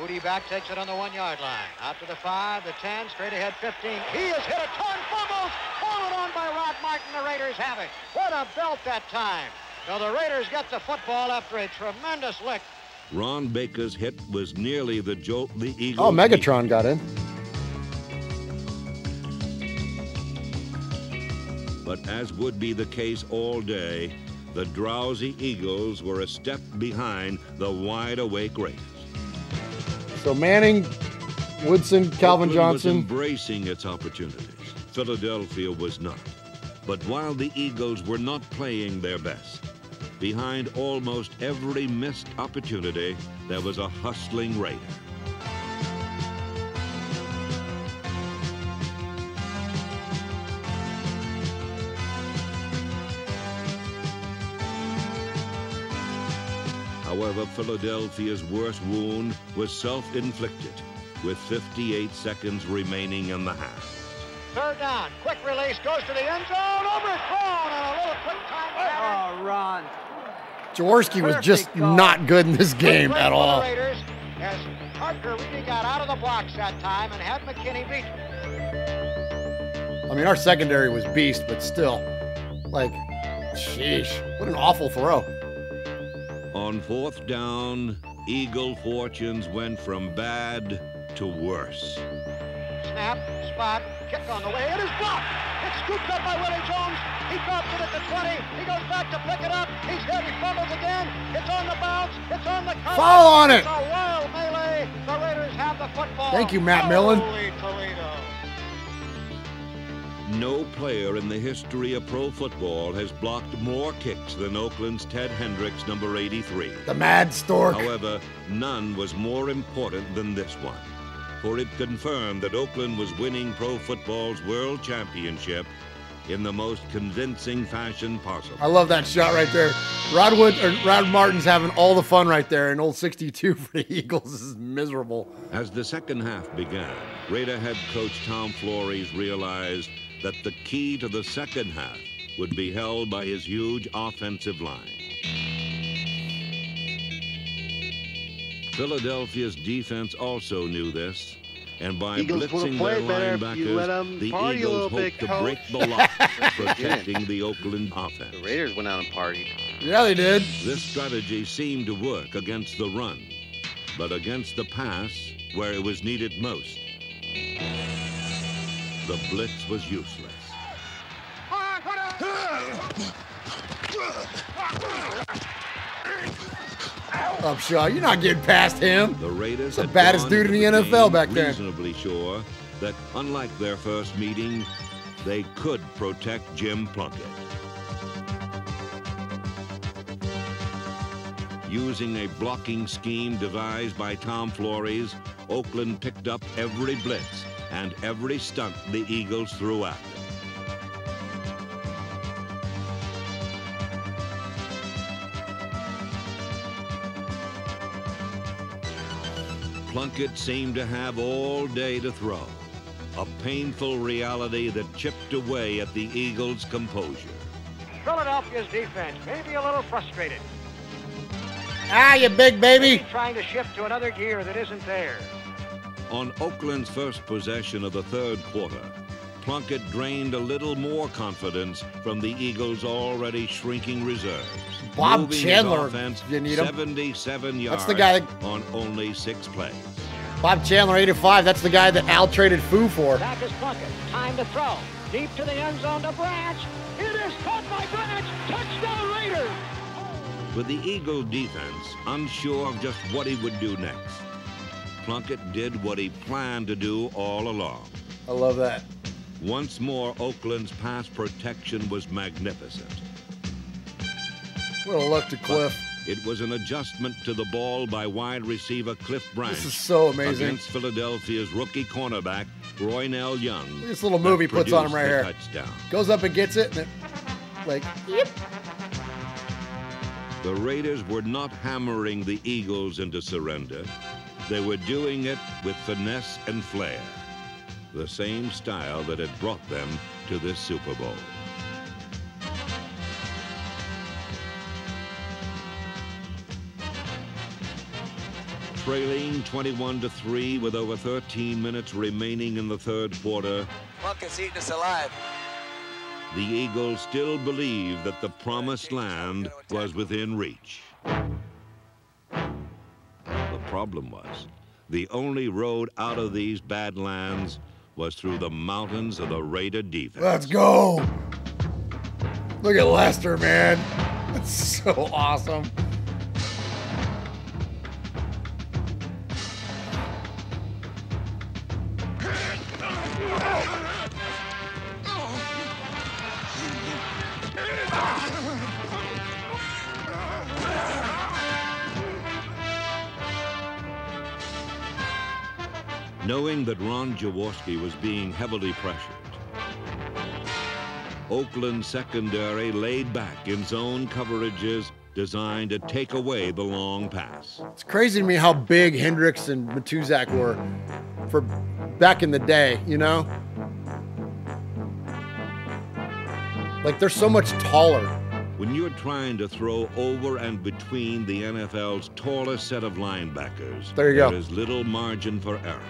Moody back, takes it on the one-yard line. Out to the five, the ten, straight ahead, fifteen. He has hit a ton, fumbles, followed on by Rod Martin. The Raiders have it. What a belt that time. So the Raiders get the football after a tremendous lick. Ron Baker's hit was nearly the jolt the Eagles. Oh, Megatron beat. Got in. But as would be the case all day, the drowsy Eagles were a step behind the wide-awake Raiders. So Manning, Woodson, Calvin Oakland Johnson. Was embracing its opportunities. Philadelphia was not. But while the Eagles were not playing their best, behind almost every missed opportunity, there was a hustling Raider. However, Philadelphia's worst wound was self-inflicted with fifty-eight seconds remaining in the half. Third down, quick release, goes to the end zone, overthrown on a little quick time. Oh, Ron. Jaworski was just not good in this game at all. Raiders, as Parker really got out of the blocks that time and had McKinney beat. I mean, our secondary was beast, but still, like, Sheesh, what an awful throw. On fourth down, Eagle fortunes went from bad to worse. Snap, spot, kick on the way. It is blocked. It's scooped up by Willie Jones. He drops it at the twenty. He goes back to pick it up. He's hit. He fumbles again. It's on the bounce. It's on the cover. Foul on it. It's a wild melee. The Raiders have the football. Thank you, Matt Millen. Holy Toledo. No player in the history of pro football has blocked more kicks than Oakland's Ted Hendricks, number eighty-three. The Mad Stork. However, none was more important than this one, for it confirmed that Oakland was winning pro football's world championship in the most convincing fashion possible. I love that shot right there. Rod, Wood, or Rod Martin's having all the fun right there, and old sixty-two for the Eagles is miserable. As the second half began, Raider head coach Tom Flores realized that the key to the second half would be held by his huge offensive line. Philadelphia's defense also knew this, and by Eagles blitzing their linebackers, the Eagles hoped to break the lock, protecting the Oakland offense. The Raiders went out and partied. Yeah, they did. This strategy seemed to work against the run, but against the pass, where it was needed most, the blitz was useless. Upshaw, you're not getting past him. The Raiders, the baddest dude in the N F L back there. Reasonably sure that, unlike their first meeting, they could protect Jim Plunkett. Using a blocking scheme devised by Tom Flores, Oakland picked up every blitz and every stunt the Eagles threw at them. Plunkett seemed to have all day to throw, a painful reality that chipped away at the Eagles' composure. Philadelphia's defense may be a little frustrated. Ah, you big baby! Maybe trying to shift to another gear that isn't there. On Oakland's first possession of the third quarter, Plunkett drained a little more confidence from the Eagles' already shrinking reserves. Bob Moving Chandler, offense, you need him. seventy-seven yards. That's the guy that, on only six plays. Bob Chandler, eighty-five. That's the guy that Al traded Foo for. Back is Plunkett. Time to throw. Deep to the end zone to Branch. It is caught by Branch. Touchdown Raiders. With the Eagle defense unsure of just what he would do next, Plunkett did what he planned to do all along. I love that. Once more, Oakland's pass protection was magnificent. What a luck to Cliff. But it was an adjustment to the ball by wide receiver Cliff Branch. This is so amazing. Against Philadelphia's rookie cornerback, Roynell Young. Look at this little move he puts on him right here. Touchdown. Goes up and gets it, and it, like, yep. The Raiders were not hammering the Eagles into surrender. They were doing it with finesse and flair, the same style that had brought them to this Super Bowl. Trailing twenty-one to three with over thirteen minutes remaining in the third quarter. Plunkett's eating us alive. The Eagles still believed that the promised land was within reach. The problem was, the only road out of these bad lands was through the mountains of the Raider defense. Let's go! Look at Lester, man. That's so awesome. Knowing that Ron Jaworski was being heavily pressured, Oakland's secondary laid back in zone coverages designed to take away the long pass. It's crazy to me how big Hendricks and Matuzak were for back in the day, you know? Like, they're so much taller. When you're trying to throw over and between the N F L's tallest set of linebackers, there you go. There is little margin for error.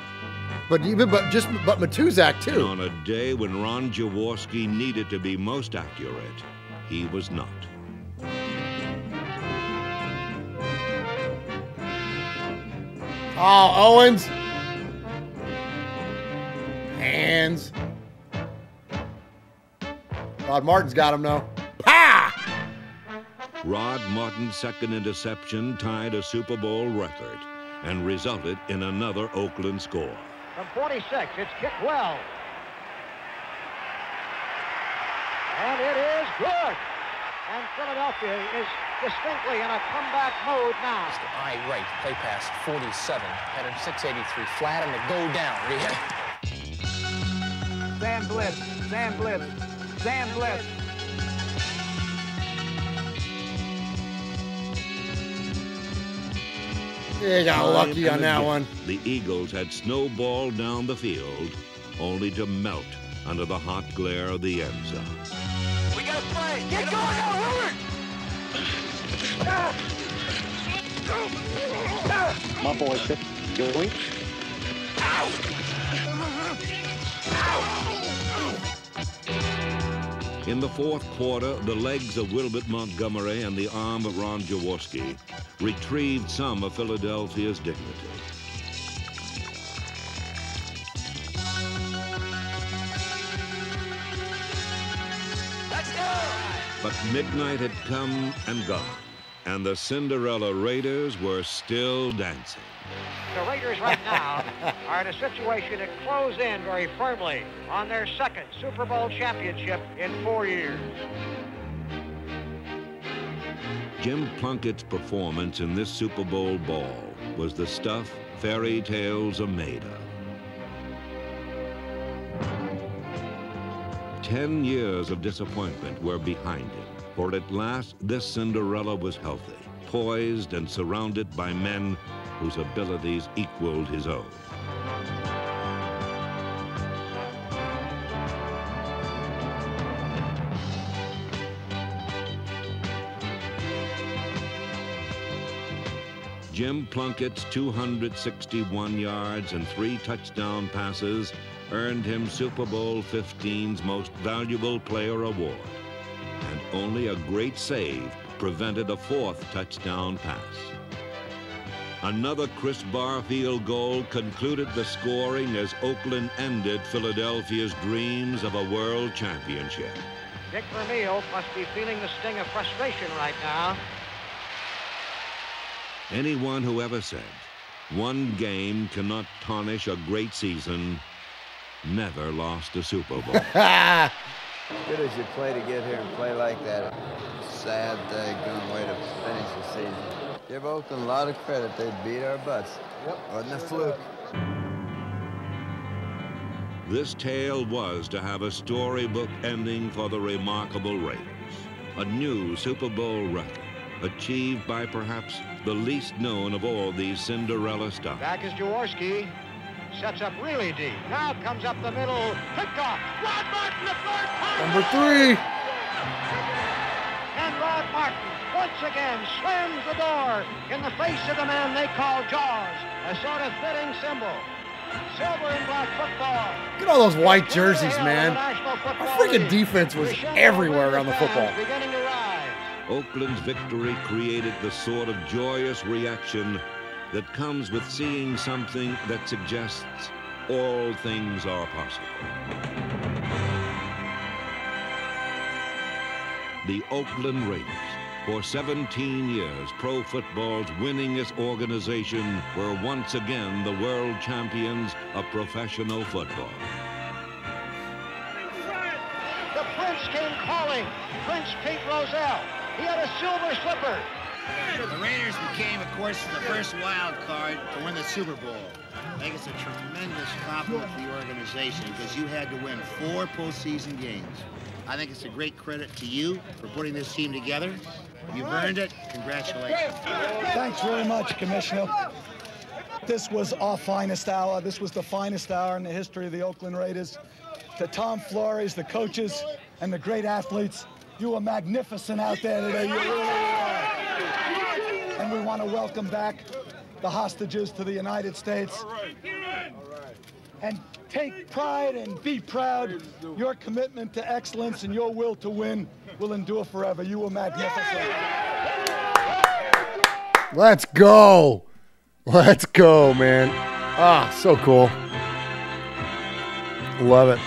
But even, but just, but Matuzak too. And on a day when Ron Jaworski needed to be most accurate, he was not. Oh, Owens. Hands. Rod Martin's got him now. Pa! Rod Martin's second interception tied a Super Bowl record and resulted in another Oakland score. From forty-six, it's kicked well. And it is good. And Philadelphia is distinctly in a comeback mode now. It's the high right, play pass forty-seven, had him six eighty-three flat, and the go down. Sam Blitz, Sam Blitz, Sam Blitz. They got lucky on that one. The Eagles had snowballed down the field, only to melt under the hot glare of the end zone. We got to play. Get, Get going now, Hilbert! My boy, going. Ow! Ow! In the fourth quarter, the legs of Wilbert Montgomery and the arm of Ron Jaworski retrieved some of Philadelphia's dignity. But midnight had come and gone, and the Cinderella Raiders were still dancing. The Raiders right now are in a situation to close in very firmly on their second Super Bowl championship in four years. Jim Plunkett's performance in this Super Bowl ball was the stuff fairy tales are made of. Ten years of disappointment were behind him, for at last this Cinderella was healthy, poised and surrounded by men whose abilities equaled his own. Jim Plunkett's two hundred sixty-one yards and three touchdown passes earned him Super Bowl fifteen's Most Valuable Player award, and only a great save prevented a fourth touchdown pass. Another Chris Barr field goal concluded the scoring as Oakland ended Philadelphia's dreams of a world championship. Dick Vermeil must be feeling the sting of frustration right now. Anyone who ever said, one game cannot tarnish a great season, never lost a Super Bowl. Good as you play to get here and play like that. Sad, daggone way to finish the season. Give Oakland a lot of credit. They beat our butts. Yep. Wasn't a fluke. This tale was to have a storybook ending for the remarkable Raiders. A new Super Bowl record, achieved by perhaps the least known of all these Cinderella stars. Back is Jaworski. Sets up really deep. Now comes up the middle. Picked off. Rod Martin, the third time. Number three. And Rod Martin once again slams the door in the face of the man they call Jaws, a sort of fitting symbol. Silver and black football. Look at all those white jerseys, man. Our freaking defense was everywhere around the football. Beginning to rise. Oakland's victory created the sort of joyous reaction that comes with seeing something that suggests all things are possible. The Oakland Raiders, for seventeen years pro football's winningest organization, were once again the world champions of professional football. The Prince came calling, Prince Pete Rozelle. He had a silver slipper. The Raiders became, of course, the first wild card to win the Super Bowl. I think it's a tremendous compliment for the organization because you had to win four postseason games. I think it's a great credit to you for putting this team together. You've earned it. Congratulations. Thanks very much, Commissioner. This was our finest hour. This was the finest hour in the history of the Oakland Raiders. To Tom Flores, the coaches, and the great athletes, you were magnificent out there today. You really And we want to welcome back the hostages to the United States. All right. All right. And take pride and be proud. Your commitment to excellence and your will to win will endure forever. You were magnificent. Let's go. Let's go, man. Ah, so cool. Love it.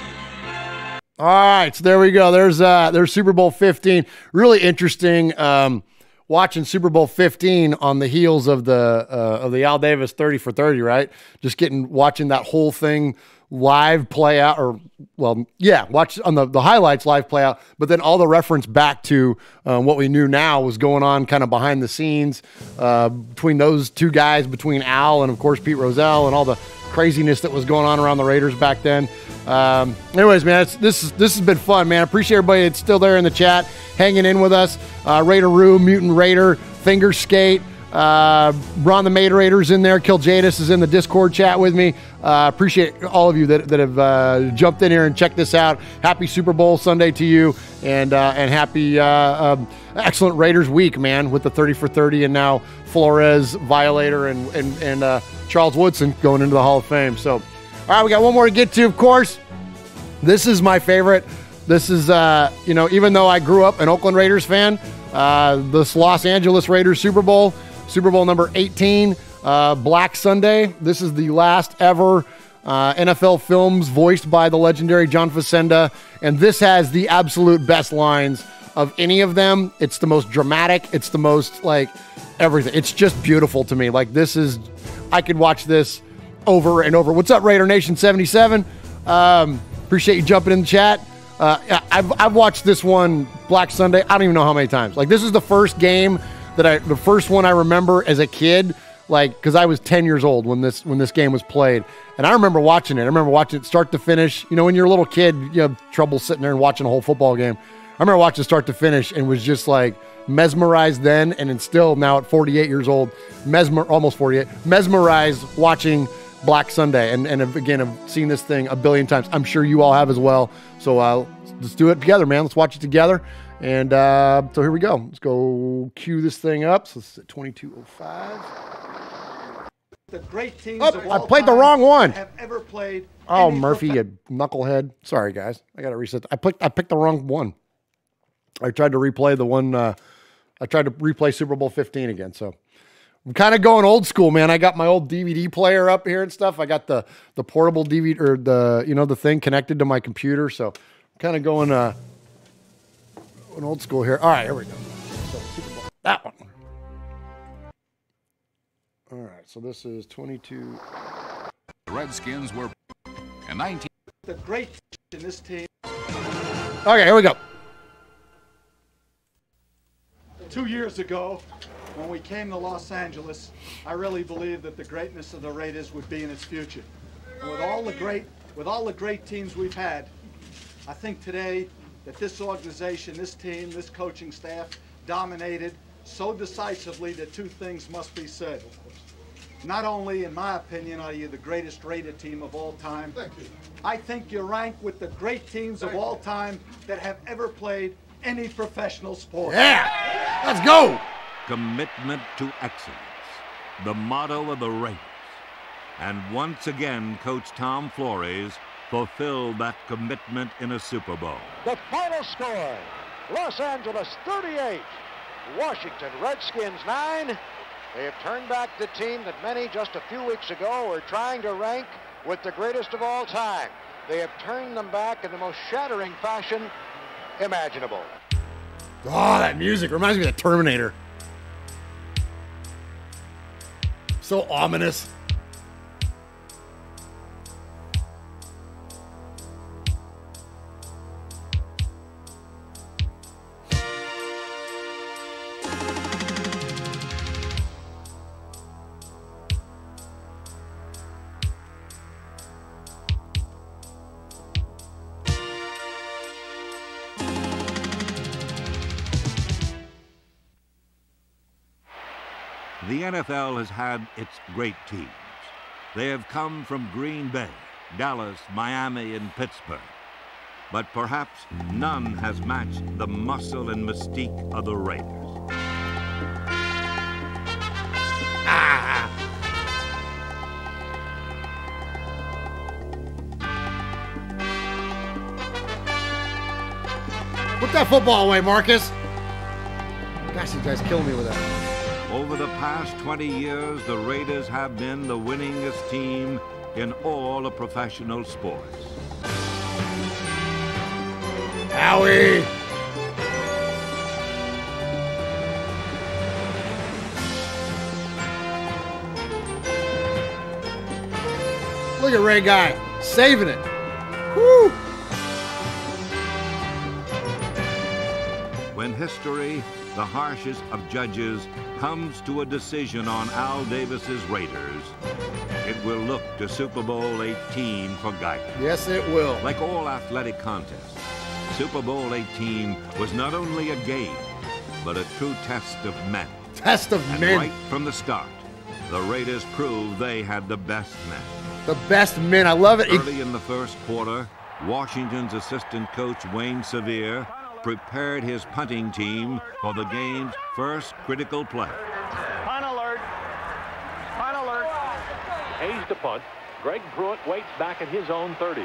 All right, so there we go. There's uh, there's Super Bowl fifteen. Really interesting. Um, watching Super Bowl fifteen on the heels of the uh, of the Al Davis thirty for thirty, right? Just getting watching that whole thing live play out, or well, yeah, watch on the the highlights live play out. But then all the reference back to um, what we knew now was going on kind of behind the scenes uh, between those two guys, between Al and of course Pete Rozelle, and all the craziness that was going on around the Raiders back then. Um, anyways, man, it's, this is, this has been fun, man. I appreciate everybody that's still there in the chat, hanging in with us. Uh, Raider Roo, Mutant Raider, Finger Skate, uh, Ron the Materator's in there. Kill Jadis is in the Discord chat with me. Uh, appreciate all of you that, that have uh, jumped in here and checked this out. Happy Super Bowl Sunday to you, and uh, and happy uh, um, excellent Raiders week, man, with the thirty for thirty and now Flores, Violator, and and and. Uh, Charles Woodson going into the Hall of Fame. So, all right, we got one more to get to, of course. This is my favorite. This is, uh, you know, even though I grew up an Oakland Raiders fan, uh, this Los Angeles Raiders Super Bowl, Super Bowl number eighteen, uh, Black Sunday. This is the last ever uh, N F L films voiced by the legendary John Facenda, and this has the absolute best lines of any of them. It's the most dramatic. It's the most, like, everything. It's just beautiful to me. Like, this is... I could watch this over and over. What's up, Raider Nation seventy-seven? Um, appreciate you jumping in the chat. Uh, I've, I've watched this one, Black Sunday, I don't even know how many times. Like, this is the first game that I, the first one I remember as a kid, like, because I was ten years old when this when this game was played. And I remember watching it. I remember watching it start to finish. You know, when you're a little kid, you have trouble sitting there and watching a whole football game. I remember watching start to finish and was just like mesmerized then, and it's still now at forty-eight years old, mesmer almost forty-eight, mesmerized watching Black Sunday. And, and again, I've seen this thing a billion times. I'm sure you all have as well. So uh, let's do it together, man. Let's watch it together. And uh, so here we go. Let's go cue this thing up. So this is at twenty-two oh five. The great teams oh, of all I played the wrong one. Have ever played oh, Murphy, you knucklehead. Sorry, guys. I got to reset. I picked, I picked the wrong one. I tried to replay the one, uh, I tried to replay Super Bowl fifteen again, so I'm kind of going old school, man. I got my old D V D player up here and stuff. I got the the portable D V D, or the, you know, the thing connected to my computer, so I'm kind of going, uh, going old school here. All right, here we go. So Super Bowl, that one. All right, so this is twenty-two. The Redskins were in nineteen. The great in this team. Okay, here we go. Two years ago, when we came to Los Angeles, I really believed that the greatness of the Raiders would be in its future. And with all the great, with all the great teams we've had, I think today that this organization, this team, this coaching staff dominated so decisively that two things must be said. Not only, in my opinion, are you the greatest Raider team of all time, thank you. I think you rank with the great teams thank of all time that have ever played any professional sport. Yeah, let's go. Commitment to excellence, the motto of the Raiders. And once again, Coach Tom Flores fulfilled that commitment in a Super Bowl. The final score, Los Angeles thirty-eight, Washington Redskins nine. They have turned back the team that many just a few weeks ago were trying to rank with the greatest of all time. They have turned them back in the most shattering fashion imaginable. Oh, that music reminds me of the Terminator. So ominous. The N F L has had its great teams. They have come from Green Bay, Dallas, Miami, and Pittsburgh. But perhaps none has matched the muscle and mystique of the Raiders. Ah! Put that football away, Marcus. Gosh, you guys killed me with that. Over the past twenty years, the Raiders have been the winningest team in all of professional sports. Howie! Look at Ray Guy, saving it. Woo! When history, the harshest of judges, comes to a decision on Al Davis's Raiders, it will look to Super Bowl eighteen for guidance. Yes, it will. Like all athletic contests, Super Bowl eighteen was not only a game, but a true test of men. Test of and men. Right from the start, the Raiders proved they had the best men. The best men, I love it. Early in the first quarter, Washington's assistant coach Wayne Sevier prepared his punting team for the game's first critical play. Punt alert, punt alert. Hayes to punt. Greg Pruitt waits back at his own thirty.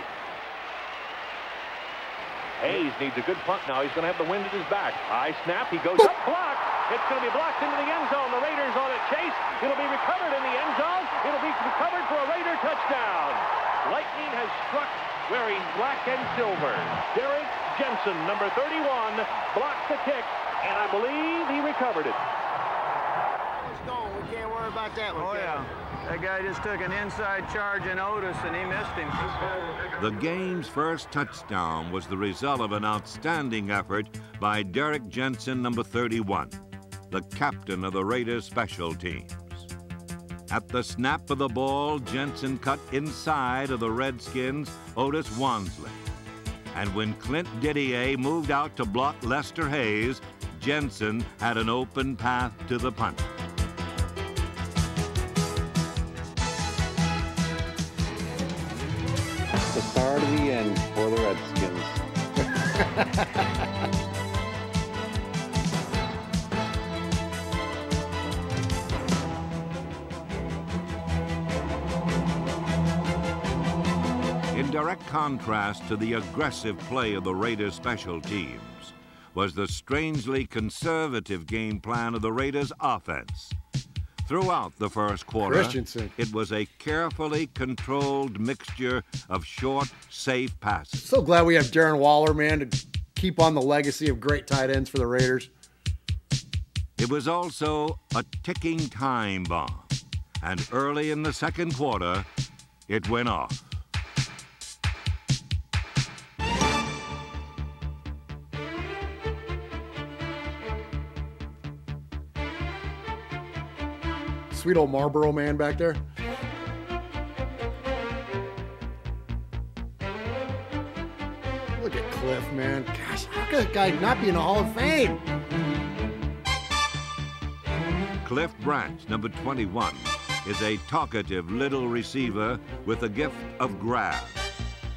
Hayes needs a good punt now. He's going to have the wind at his back. High snap, he goes up, blocked. It's going to be blocked into the end zone. The Raiders on a chase. It'll be recovered in the end zone. It'll be recovered for a Raider touchdown. Lightning has struck wearing black and silver. Derek Jensen, number thirty-one, blocked the kick, and I believe he recovered it. It's gone. We can't worry about that one. Oh, yeah. That guy just took an inside charge in Otis, and he missed him. The game's first touchdown was the result of an outstanding effort by Derek Jensen, number thirty-one. The captain of the Raiders' special teams. At the snap of the ball, Jensen cut inside of the Redskins' Otis Wansley. And when Clint Didier moved out to block Lester Hayes, Jensen had an open path to the punt. The start of the end for the Redskins. In direct contrast to the aggressive play of the Raiders' special teams was the strangely conservative game plan of the Raiders' offense. Throughout the first quarter, it was a carefully controlled mixture of short, safe passes. So glad we have Darren Waller, man, to keep on the legacy of great tight ends for the Raiders. It was also a ticking time bomb, and early in the second quarter, it went off. Sweet old Marlboro man back there. Look at Cliff, man. Gosh, how could that guy not be in the Hall of Fame? Cliff Branch, number twenty-one, is a talkative little receiver with a gift of grab.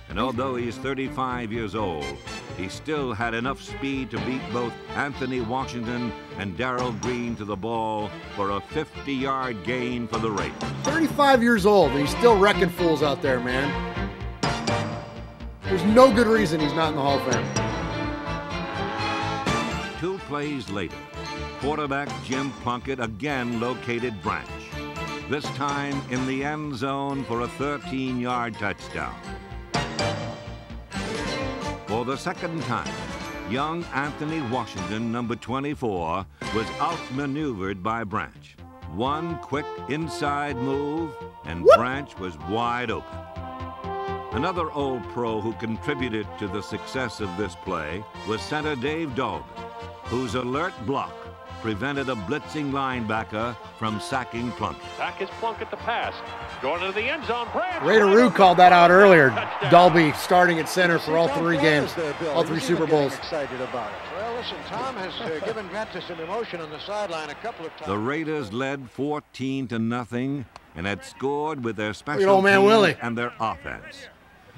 And although he's thirty-five years old, he still had enough speed to beat both Anthony Washington and Darryl Green to the ball for a fifty-yard gain for the Raiders. thirty-five years old, and he's still wrecking fools out there, man. There's no good reason he's not in the Hall of Fame. Two plays later, quarterback Jim Plunkett again located Branch, this time in the end zone for a thirteen-yard touchdown. For the second time, young Anthony Washington, number twenty-four, was outmaneuvered by Branch. One quick inside move, and Whoop. Branch was wide open. Another old pro who contributed to the success of this play was center Dave Dalgren, whose alert block prevented a blitzing linebacker from sacking Plunkett. Back is Plunkett the pass. Going into the end zone. Branch. Ray DeRue called that out earlier. Touchdown. Dalby starting at center for all three games, all three Super Bowls. Excited about it. Well, listen, Tom has uh, given vent to some emotion on the sideline a couple of times. The Raiders led fourteen to nothing and had scored with their special old man Willie and their offense.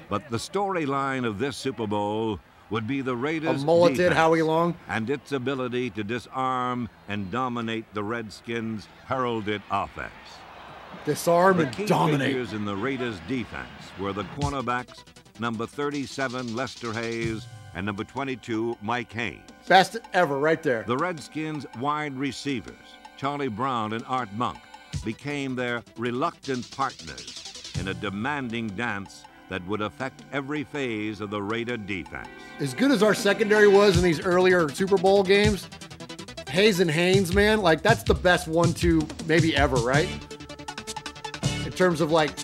But the storyline of this Super Bowl would be the Raiders' mulleted Howie Long and its ability to disarm and dominate the Redskins' heralded offense. Disarm and dominate. The key figures in the Raiders' defense were the cornerbacks number thirty-seven Lester Hayes and number twenty-two, Mike Haynes. Best ever, right there. The Redskins' wide receivers, Charlie Brown and Art Monk, became their reluctant partners in a demanding dance that would affect every phase of the Raider defense. As good as our secondary was in these earlier Super Bowl games, Hayes and Haynes, man, like that's the best one two maybe ever, right? In terms of like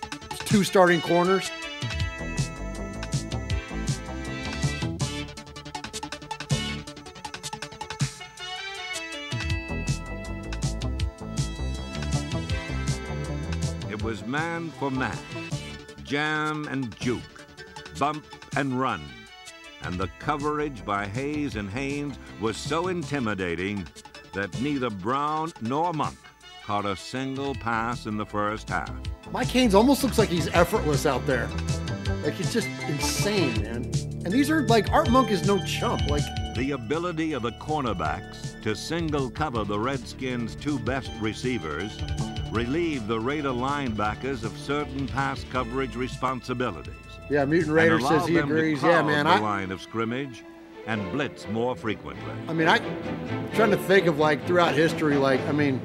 two starting corners. It was man for man, jam and juke, bump and run. And the coverage by Hayes and Haynes was so intimidating that neither Brown nor Monk caught a single pass in the first half. Mike Haynes almost looks like he's effortless out there. Like, it's just insane, man. And these are, like, Art Monk is no chump, like. The ability of the cornerbacks to single cover the Redskins' two best receivers relieved the Raider linebackers of certain pass coverage responsibilities. Yeah, Mutant Raider says he agrees. Yeah, man. I line of scrimmage and blitz more frequently. I mean, I trying to think of like throughout history, like I mean,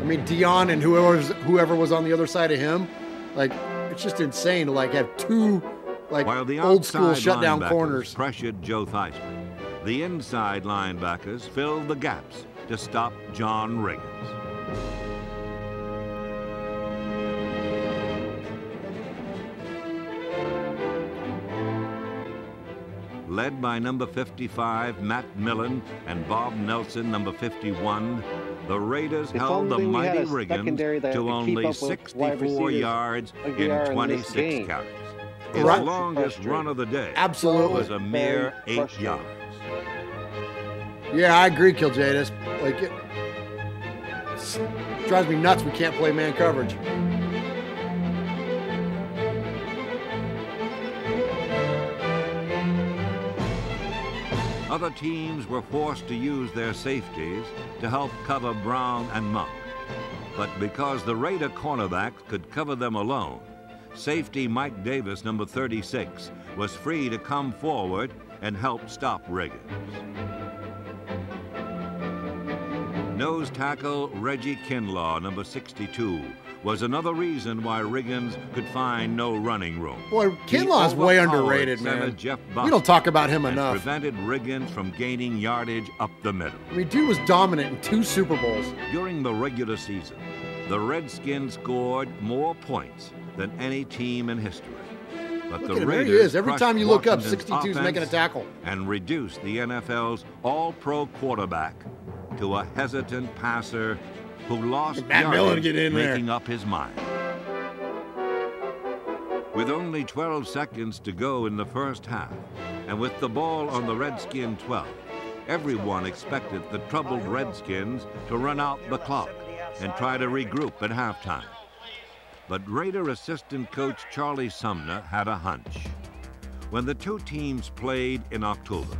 I mean Dion and whoever was, whoever was on the other side of him, like it's just insane to like have two like old school shutdown corners. Pressured Joe Theismann. The inside linebackers filled the gaps to stop John Riggins. Led by number fifty-five, Matt Millen, and Bob Nelson, number fifty-one, the Raiders held the mighty Riggins to only sixty-four yards in twenty-six carries. His longest run of the day was a mere eight yards. Yeah, I agree, Kiljadas. Like, it drives me nuts we can't play man coverage. Other teams were forced to use their safeties to help cover Brown and Monk. But because the Raider cornerbacks could cover them alone, safety Mike Davis, number thirty-six, was free to come forward and help stop Riggins. Nose tackle Reggie Kinlaw, number sixty-two, was another reason why Riggins could find no running room. Boy, Kinlaw's way underrated, man. Jeff we don't talk about him enough. Prevented Riggins from gaining yardage up the middle. I mean, dude was dominant in two Super Bowls. During the regular season, the Redskins scored more points than any team in history. But look the Raiders there he is. Every time you look up, sixty-two's making a tackle. And reduced the N F L's all-pro quarterback to a hesitant passer who lost yardage making there. Up his mind. With only twelve seconds to go in the first half, and with the ball on the Redskin twelve, everyone expected the troubled Redskins to run out the clock and try to regroup at halftime. But Raider assistant coach Charlie Sumner had a hunch. When the two teams played in October,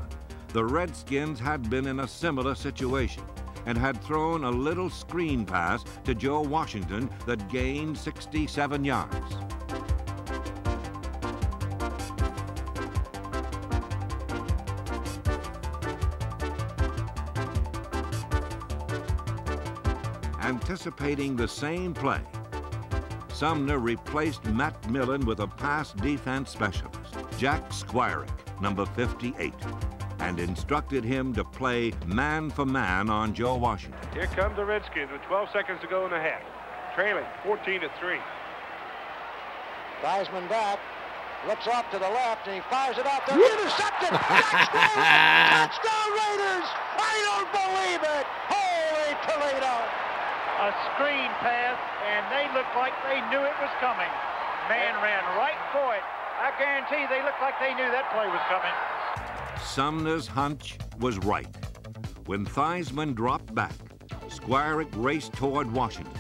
the Redskins had been in a similar situation and had thrown a little screen pass to Joe Washington that gained sixty-seven yards. Anticipating the same play, Sumner replaced Matt Millen with a pass defense specialist, Jack Squirek, number fifty-eight. And instructed him to play man for man on Joe Washington. Here come the Redskins with twelve seconds to go in the half, trailing fourteen to three. Theismann back, looks off to the left, and he fires it off. They're intercepted! Touchdown! Touchdown Raiders! I don't believe it! Holy Toledo! A screen pass, and they looked like they knew it was coming. Man ran right for it. I guarantee they looked like they knew that play was coming. Sumner's hunch was right. When Theismann dropped back, Squirek raced toward Washington,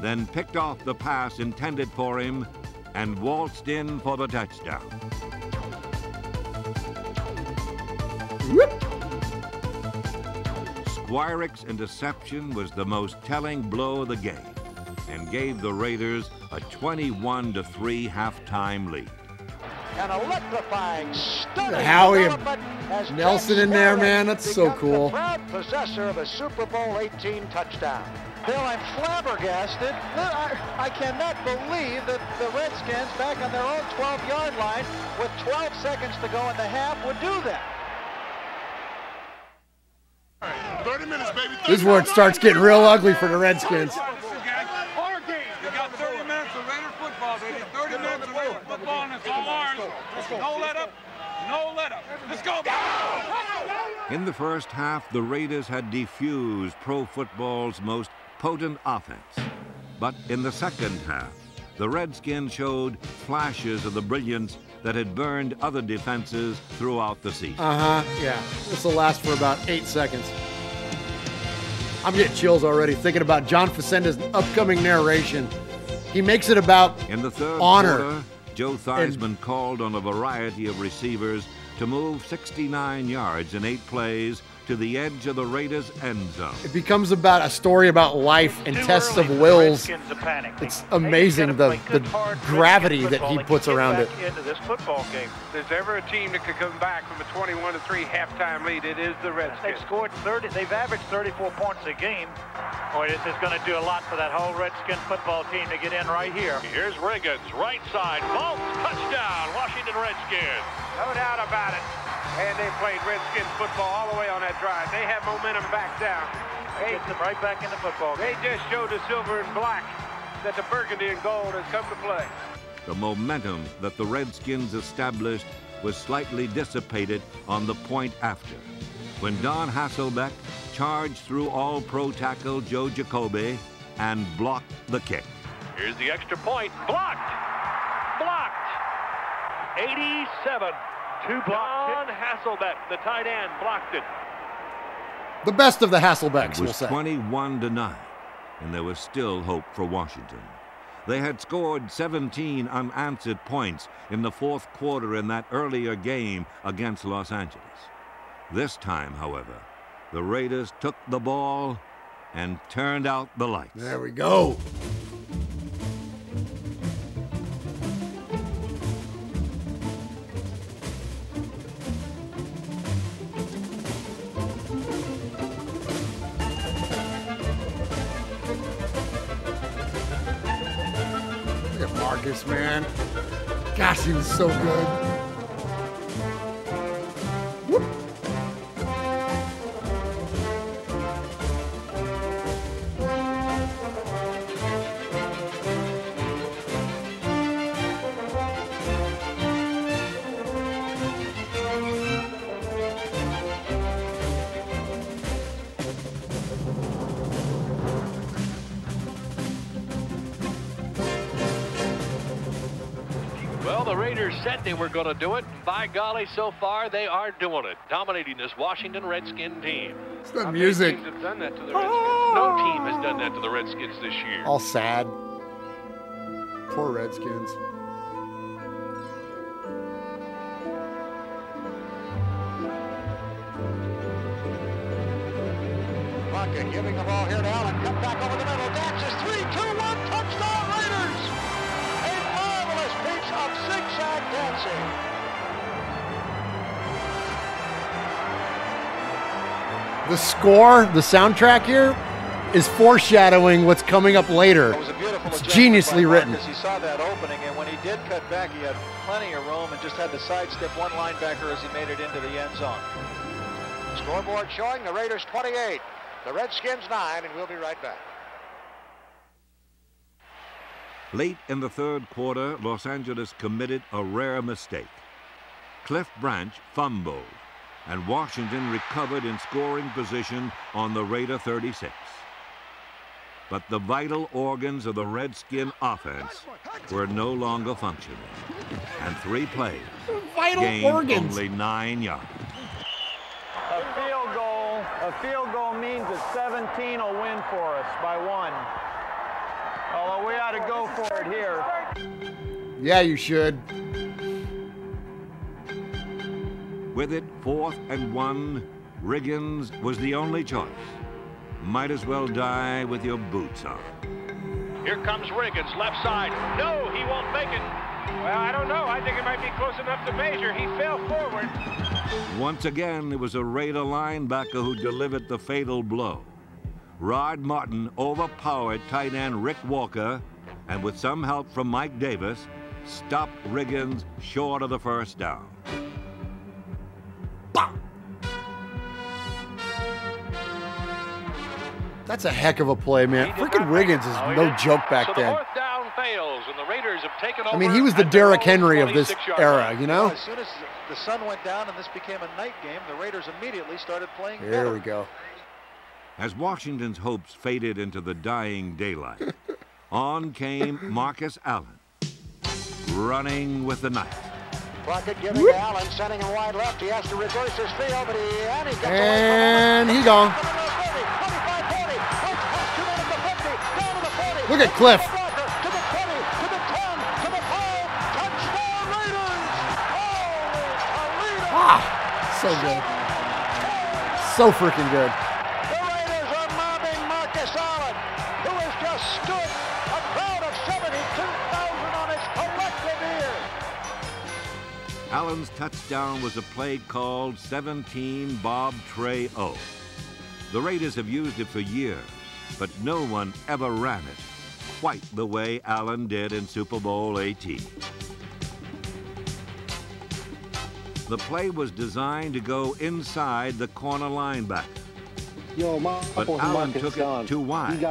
then picked off the pass intended for him and waltzed in for the touchdown. Whoop. Squirek's interception was the most telling blow of the game and gave the Raiders a twenty-one to three halftime lead. an electrifying, stunning Howie Nelson in there, man. That's so cool. Proud possessor of a Super Bowl eighteen touchdown. Bill, I'm flabbergasted. I, I cannot believe that the Redskins, back on their own twelve-yard line, with twelve seconds to go in the half, would do that. thirty minutes, baby. thirty this is where it starts getting real ugly for the Redskins. You got thirty minutes of Raider football, baby. thirty minutes of Raider football, and it's all ours. No let up. No let up. Let's go. In the first half, the Raiders had defused pro football's most potent offense. But in the second half, the Redskins showed flashes of the brilliance that had burned other defenses throughout the season. Uh-huh, yeah. This will last for about eight seconds. I'm getting chills already thinking about John Facenda's upcoming narration. He makes it about honor. In the third quarter, Joe Theismann called on a variety of receivers to move sixty-nine yards in eight plays to the edge of the Raiders' end zone. It becomes about a story about life and tests of wills. It's amazing the, the gravity that he puts around it. Into this football game, there's ever a team that could come back from a twenty-one to three halftime lead. It is the Redskins. They've scored thirty. They've averaged thirty-four points a game. Boy, this is going to do a lot for that whole Redskin football team to get in right here. Here's Riggins, right side, vaults, touchdown, Washington Redskins. No doubt about it. And they played Redskins football all the way on that drive. They have momentum back down. They get them right back in the football game. They just showed the silver and black that the burgundy and gold has come to play. The momentum that the Redskins established was slightly dissipated on the point after, when Don Hasselbeck charged through all-pro tackle Joe Jacoby and blocked the kick. Here's the extra point. Blocked! Blocked! eighty-seven. Two block. John Hasselbeck, the tight end, blocked it. The best of the Hasselbecks, we'll say. It was twenty-one to nine, and there was still hope for Washington. They had scored seventeen unanswered points in the fourth quarter in that earlier game against Los Angeles. This time, however, the Raiders took the ball and turned out the lights. There we go. Marcus, man. Gosh, he was so good. Whoop. Said they were going to do it. By golly, so far they are doing it, dominating this Washington Redskin team. It's the music. Teams have done that to the Redskins. Oh. No team has done that to the Redskins this year. All sad. Poor Redskins. Plunkett giving the ball here to Allen. Cut back over the middle. Dax is three, two, one. Touchdown Raiders. A marvelous piece of six. The score, the soundtrack here, is foreshadowing what's coming up later. It was a beautiful it's geniusly written. He saw that opening, and when he did cut back, he had plenty of room and just had to sidestep one linebacker as he made it into the end zone. Scoreboard showing the Raiders twenty-eight, the Redskins nine, and we'll be right back. Late in the third quarter, Los Angeles committed a rare mistake. Cliff Branch fumbled, and Washington recovered in scoring position on the Raider thirty-six. But the vital organs of the Redskin offense were no longer functioning. And three plays vital gained organs. Only nine yards. A field goal, a field goal means that seventeen will win for us by one. Although we ought to go for it here. Yeah, you should. With it fourth and one, Riggins was the only choice. Might as well die with your boots on. Here comes Riggins, left side. No, he won't make it. Well, I don't know. I think it might be close enough to measure. He fell forward. Once again, it was a Raider linebacker who delivered the fatal blow. Rod Martin overpowered tight end Rick Walker, and with some help from Mike Davis, stopped Riggins short of the first down. Bam! That's a heck of a play, man. Freaking Riggins is no joke back then. I mean, he was the Derrick Henry of this era, you know? As soon as the sun went down and this became a night game, the Raiders immediately started playing better. There we go. As Washington's hopes faded into the dying daylight, on came Marcus Allen, running with the knife. Plunkett giving Whoop. Allen, sending him wide left. He has to reverse his field, but he, and he gets and away. And he gone. Look at Cliff. Ah, so good. So freaking good. The Raiders are mobbing Marcus Allen, who has just stood a crowd of seventy-two thousand on his collective ear. Allen's touchdown was a play called seventeen Bob Trey O. The Raiders have used it for years, but no one ever ran it quite the way Allen did in Super Bowl eighteen. The play was designed to go inside the corner linebacker. Yo, but Allen took it gone. too wide,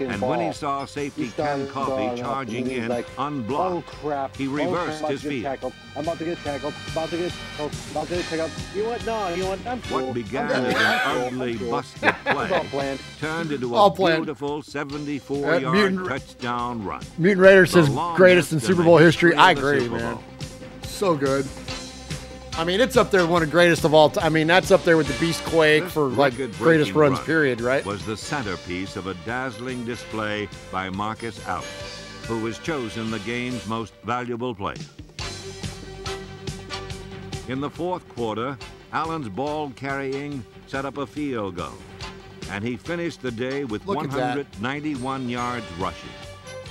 and ball. when he saw safety he Ken Coffey charging in like, unblocked, oh, crap. he reversed oh, his feet. I'm about to get tackled. About to get tackled. About to get tackled. You want no? You want? I'm cool. What began I'm as an ugly, busted play turned into a beautiful seventy-four yard touchdown run. Mutant Raiders says greatest in Super Bowl history. I agree, man. So good. I mean, it's up there with one of the greatest of all time. I mean, that's up there with the Beast Quake this for, like, greatest runs, run period, right? Was the centerpiece of a dazzling display by Marcus Allen, who was chosen the game's most valuable player. In the fourth quarter, Allen's ball carrying set up a field goal, and he finished the day with Look one hundred ninety-one yards rushing,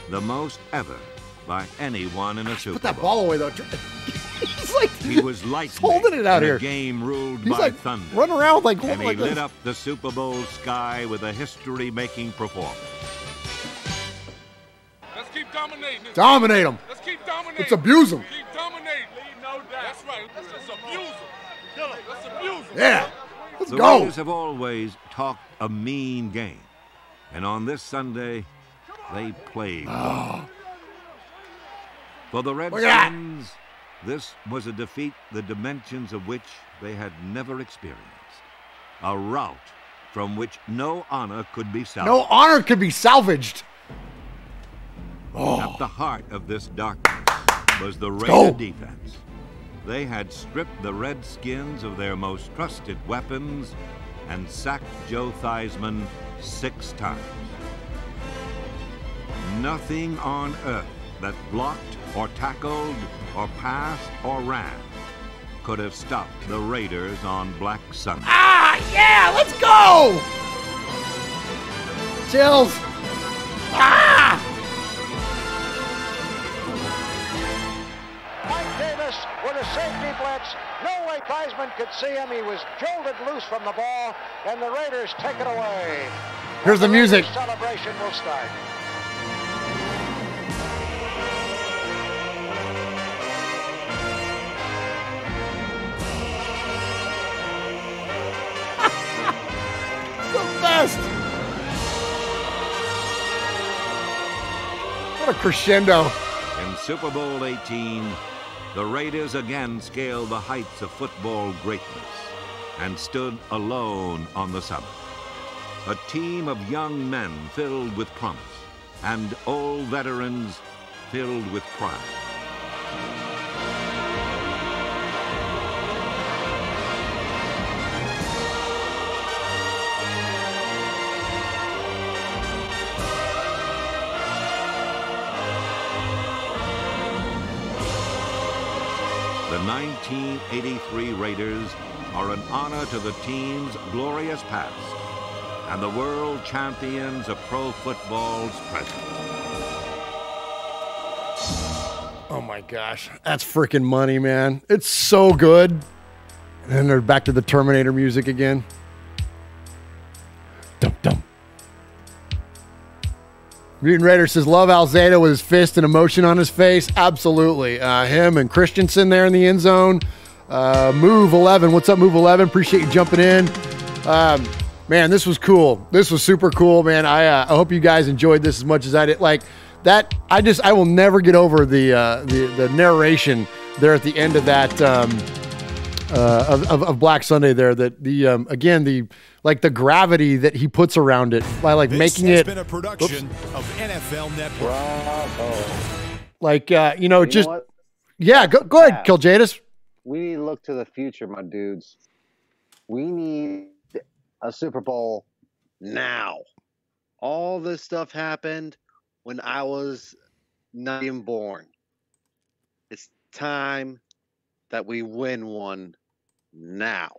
the most ever by anyone in a Super Put that Bowl. ball away, though. He's like, he was he's holding it out here. Game ruled he's by like thunder. Run around like and he like lit this. up the Super Bowl sky with a history-making performance. Let's keep dominating. Dominate him. Let's keep dominating. Let's abuse him. Keep dominating. Leave no doubt. That's right. Let's just abuse him. Kill it. Let's abuse him. Yeah. Let's the go. The Raiders have always talked a mean game, and on this Sunday, they played oh. one. For the Redskins, this was a defeat the dimensions of which they had never experienced. A rout from which no honor could be salvaged. No honor could be salvaged. Oh. At the heart of this darkness was the Raider defense. They had stripped the Redskins of their most trusted weapons and sacked Joe Theismann six times. Nothing on earth that blocked or tackled or passed or ran could have stopped the Raiders on Black Sunday. Ah, yeah, let's go! Chills. Ah! Mike Davis with a safety blitz. No way Theismann could see him. He was jolted loose from the ball, and the Raiders take it away. Here's the music. The celebration will start. What a crescendo. In Super Bowl eighteen, the Raiders again scaled the heights of football greatness and stood alone on the summit. A team of young men filled with promise and old veterans filled with pride. nineteen eighty-three Raiders are an honor to the team's glorious past and the world champions of pro football's present. Oh my gosh, that's freaking money, man. It's so good. And then they're back to the Terminator music again. Dum dum. Mutant Raider says, love Alzado with his fist and emotion on his face. Absolutely. Uh, him and Christensen there in the end zone. Uh, Move eleven. What's up, Move eleven? Appreciate you jumping in. Um, man, this was cool. This was super cool, man. I, uh, I hope you guys enjoyed this as much as I did. Like that, I just, I will never get over the, uh, the, the narration there at the end of that, um, uh, of, of, of Black Sunday there, that the, um, again, the, like the gravity that he puts around it by like this making has it been a production oops. of N F L Network. Bravo. Like, uh, you know, you just, know yeah, go, go ahead, yeah. Kiljadas. We need to look to the future, my dudes. We need a Super Bowl now. All this stuff happened when I was not even born. It's time that we win one now.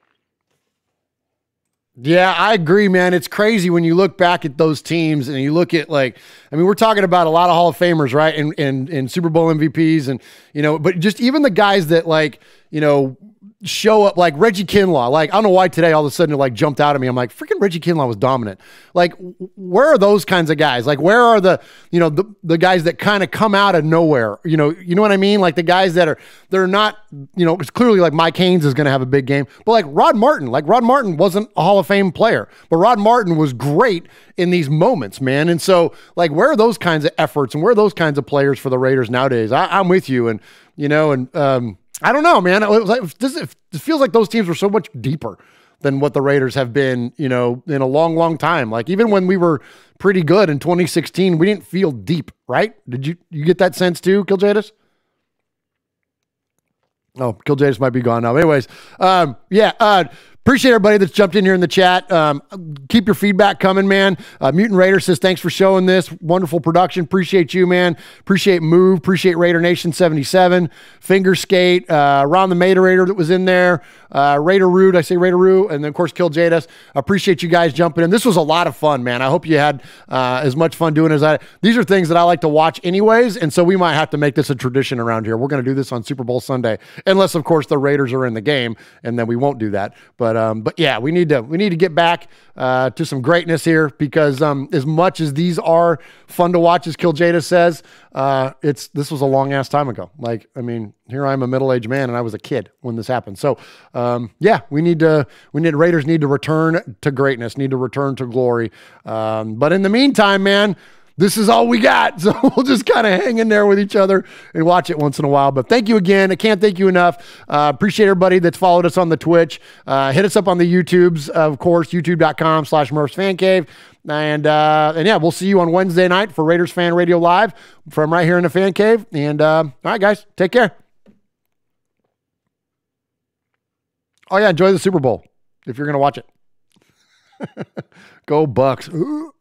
Yeah, I agree, man. It's crazy when you look back at those teams and you look at, like, I mean, we're talking about a lot of Hall of Famers, right? And, and, and Super Bowl M V Ps and, you know, but just even the guys that, like, you know, show up, like Reggie Kinlaw. Like, I don't know why today all of a sudden it, like, jumped out at me. I'm like, freaking Reggie Kinlaw was dominant. Like, where are those kinds of guys? Like, where are the, you know, the, the guys that kind of come out of nowhere? You know, you know what I mean? Like the guys that are, they're not, you know, it's clearly like Mike Haynes is going to have a big game, but like Rod Martin, like Rod Martin wasn't a Hall of Fame player, but Rod Martin was great in these moments, man. And so, like, where are those kinds of efforts and where are those kinds of players for the Raiders nowadays? I, I'm with you. And, you know, and, um, I don't know, man. It, was like, this, it feels like those teams were so much deeper than what the Raiders have been, you know, in a long, long time. Like, even when we were pretty good in twenty sixteen, we didn't feel deep, right? Did you you get that sense too, Kiljadas? Oh, Kiljadas might be gone now. Anyways, um, yeah, uh, appreciate everybody that's jumped in here in the chat. Um, keep your feedback coming, man. Uh, Mutant Raider says, thanks for showing this. Wonderful production. Appreciate you, man. Appreciate Move. Appreciate Raider Nation seventy-seven. Finger Skate. Uh, Ron the Materator that was in there. Uh, Raider Rude. I say Raider Rude. And then, of course, Kiljadas. Appreciate you guys jumping in. This was a lot of fun, man. I hope you had uh, as much fun doing it as I These are things that I like to watch anyways, and so we might have to make this a tradition around here. We're going to do this on Super Bowl Sunday. Unless, of course, the Raiders are in the game, and then we won't do that. But um, but yeah, we need to we need to get back uh, to some greatness here, because um, as much as these are fun to watch, as Kiljadas says, uh, it's this was a long ass time ago. Like, I mean, here I am, a middle aged man, and I was a kid when this happened. So um, yeah, we need to we need Raiders need to return to greatness, need to return to glory. Um, but in the meantime, man, this is all we got. So we'll just kind of hang in there with each other and watch it once in a while. But thank you again. I can't thank you enough. Uh, appreciate everybody that's followed us on the Twitch. Uh, hit us up on the YouTubes, of course, youtube.com slash Murph's Fan Cave. And, uh, and yeah, we'll see you on Wednesday night for Raiders Fan Radio Live from right here in the Fan Cave. And uh, all right, guys, take care. Oh, yeah, enjoy the Super Bowl if you're going to watch it. Go Bucks. Ooh.